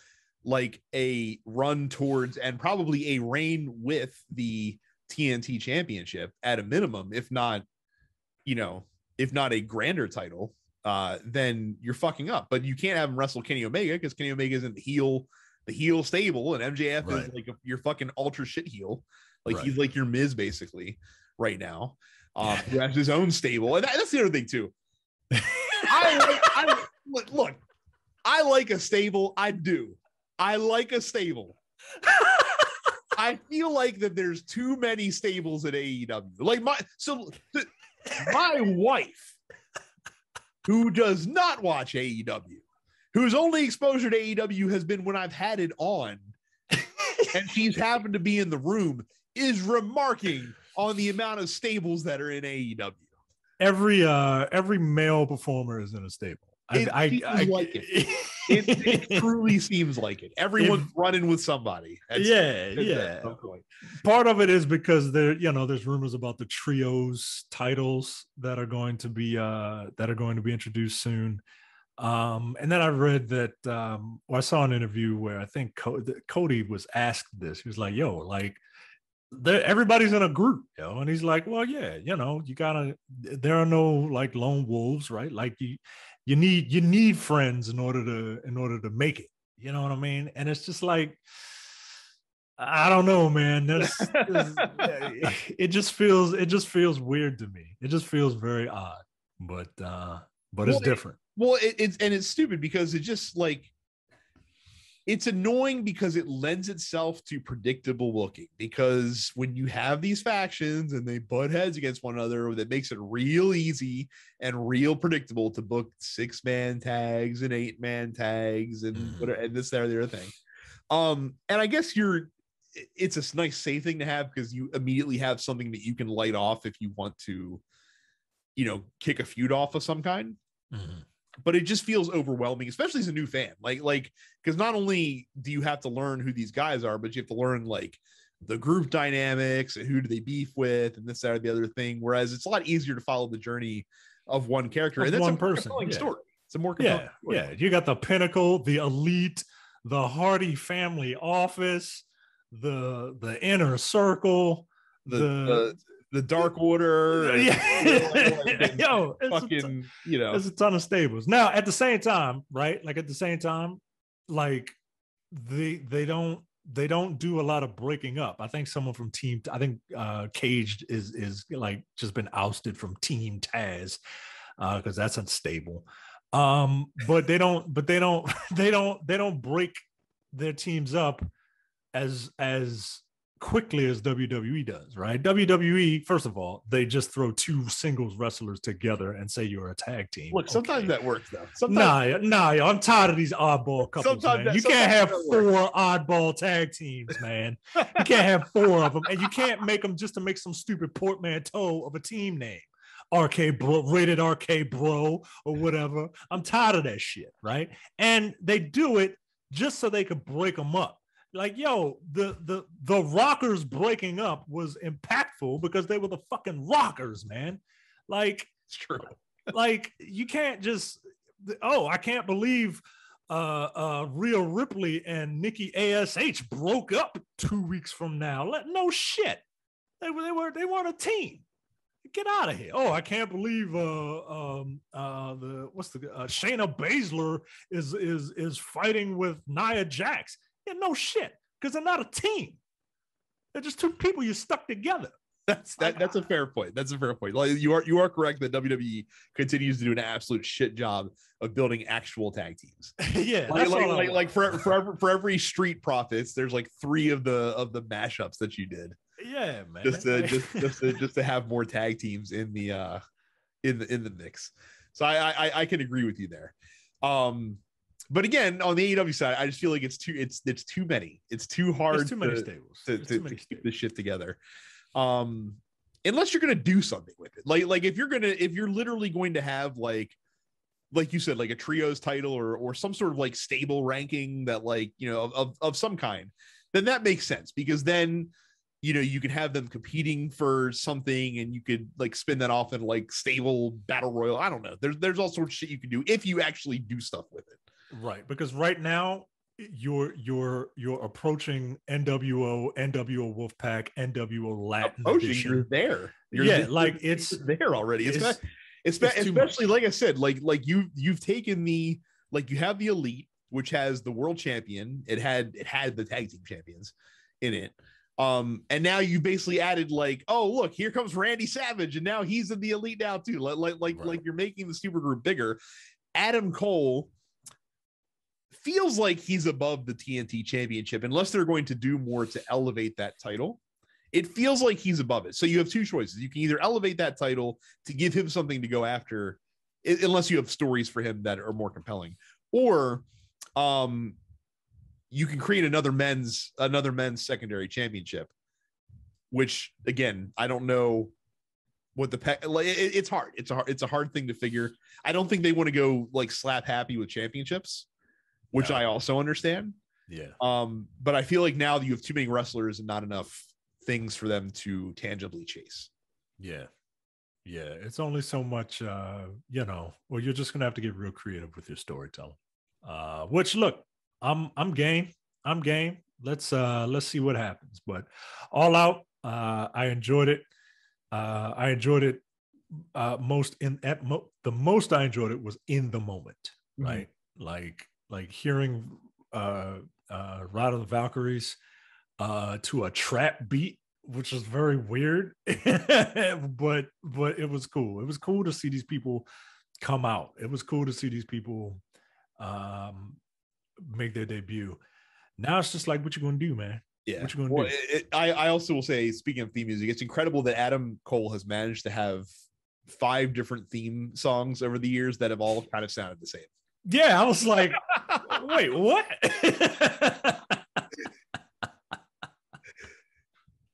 like a run towards and probably a reign with the TNT Championship at a minimum, if not a grander title, then you're fucking up. But you can't have him wrestle Kenny Omega because Kenny Omega is in the heel stable, and MJF is like your fucking ultra shit heel. Like he's like your Miz basically right now. Who has his own stable, and that's the other thing too. I like a stable. I do. I like a stable. I feel like that there's too many stables at AEW. Like my wife, who does not watch AEW, whose only exposure to AEW has been when I've had it on, and she's happened to be in the room, is remarking on the amount of stables that are in AEW. Every male performer is in a stable. It truly seems like it. Everyone's running with somebody. Part of it is because there's rumors about the trios titles that are going to be introduced soon. And then I read that I saw an interview where I think Cody was asked this. He was like, "Yo, like." Everybody's in a group, and he's like, well, yeah, you gotta, there are no like lone wolves, right? Like you need friends in order to make it, you know what I mean? And it's just like, I don't know, man, it just feels weird to me. It just feels very odd, but it's different. It's stupid because it just like, it's annoying because it lends itself to predictable booking, because when you have these factions and they butt heads against one another, that makes it real easy and real predictable to book 6-man tags and 8-man tags and whatever, and this, that, or the other thing. And I guess it's a nice safe thing to have because you immediately have something that you can light off if you want to, kick a feud off of some kind. Mm-hmm. But it just feels overwhelming, especially as a new fan, like, because not only do you have to learn who these guys are, but you have to learn like the group dynamics and who do they beef with and this, that, or the other thing. Whereas it's a lot easier to follow the journey of one character. And that's one person. Story. It's a more compelling story. Yeah. You got the Pinnacle, the Elite, the Hardy Family Office, the Inner Circle, the Dark Order. Yo, it's a ton of stables. Now, at the same time, right? Like at the same time, like they don't do a lot of breaking up. I think someone from Caged is like just been ousted from Team Taz because that's unstable. But they don't break their teams up as quickly as WWE does, right? WWE, first of all, they just throw two singles wrestlers together and say you're a tag team. Look, sometimes that works though. Nah, I'm tired of these oddball couples, man. You can't have four oddball tag teams, man. You can't have four of them, and you can't make them just to make some stupid portmanteau of a team name. RK Bro, Rated RK Bro, or whatever. I'm tired of that shit, right? And they do it just so they could break them up. Like, yo, the Rockers breaking up was impactful because they were the fucking Rockers, man. Like, it's true. Like, you can't just, I can't believe Rhea Ripley and Nikki ASH broke up 2 weeks from now. No shit. They weren't a team. Get out of here. Oh, I can't believe Shayna Baszler is fighting with Nia Jax. Yeah, no shit, because they're not a team. They're just two people you stuck together. That's a fair point. That's a fair point. Like, you are correct that WWE continues to do an absolute shit job of building actual tag teams. Yeah, for every Street Profits, there's like three of the mashups that you did. Yeah, man. Just to have more tag teams in the mix. So I can agree with you there. But again, on the AEW side, I just feel like it's too many. It's too hard. There's too many stables to keep this shit together. Unless you're gonna do something with it, like if you're literally going to have like you said, like a trios title or some sort of like stable ranking that like, you know, of some kind, then that makes sense, because then, you know, you can have them competing for something and you could like spin that off in like stable battle royal. I don't know. There's all sorts of shit you can do if you actually do stuff with it. Right, because right now you're approaching NWO, NWO Wolfpack, NWO Latin Edition. You're there. It's there already. Especially like I said, like you've taken the, like you have the Elite, which has the world champion. It had the tag team champions in it. And now you basically added like, oh look, here comes Randy Savage, and now he's in the Elite now too. Like you're making the supergroup bigger. Adam Cole feels like he's above the TNT championship, unless they're going to do more to elevate that title. It feels like he's above it. So you have two choices. You can either elevate that title to give him something to go after, unless you have stories for him that are more compelling, or you can create another men's secondary championship, which again, I don't know what it's hard. It's a hard thing to figure. I don't think they want to go like slap happy with championships, which I also understand. Yeah. But I feel like now that you have too many wrestlers and not enough things for them to tangibly chase. Yeah. Yeah. It's only so much, you're just going to have to get real creative with your storytelling, which look, I'm game. Let's see what happens, but All Out. I enjoyed it. The most I enjoyed it was in the moment, right? Mm-hmm. Like hearing Ride of the Valkyries to a trap beat, which was very weird, but it was cool. It was cool to see these people come out. It was cool to see these people make their debut. Now it's just like, what you gonna do, man? Yeah. What you gonna do? I also will say, speaking of theme music, it's incredible that Adam Cole has managed to have 5 different theme songs over the years that have all kind of sounded the same. Yeah, I was like, wait, what?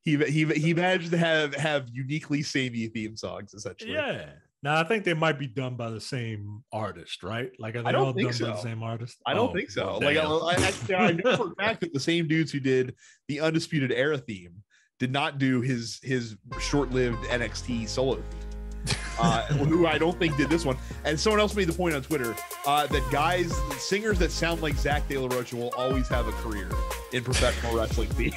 he managed to have uniquely samey theme songs, essentially. Yeah. Now I think they might be done by the same artist, right? Like, are they all done by the same artist? I don't think so. Like, I know for a fact that the same dudes who did the Undisputed Era theme did not do his short-lived NXT solo theme. Who I don't think did this one. And someone else made the point on Twitter that singers that sound like Zach De La Rocha will always have a career in professional wrestling themes.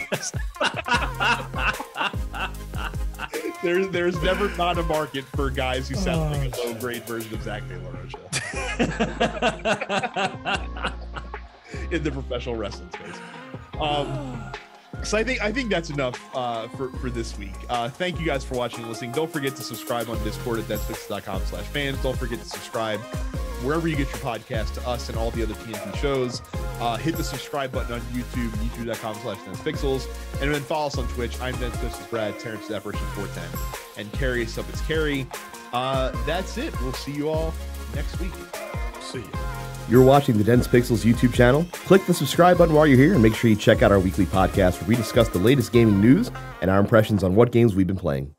There's never not a market for guys who sound like a low-grade version of Zach De La Rocha in the professional wrestling space. So I think that's enough for this week. Thank you guys for watching and listening. Don't forget to subscribe on Discord at densepixels.com/fans. Don't forget to subscribe wherever you get your podcast to us and all the other TNT shows. Hit the subscribe button on YouTube, youtube.com/densepixels. And then follow us on Twitch. I'm Dense Pixels Brad, Terrence at Apparition 410, and Carrie is up. It's Carrie. That's it. We'll see you all next week. See you. You're watching the Dense Pixels YouTube channel. Click the subscribe button while you're here and make sure you check out our weekly podcast where we discuss the latest gaming news and our impressions on what games we've been playing.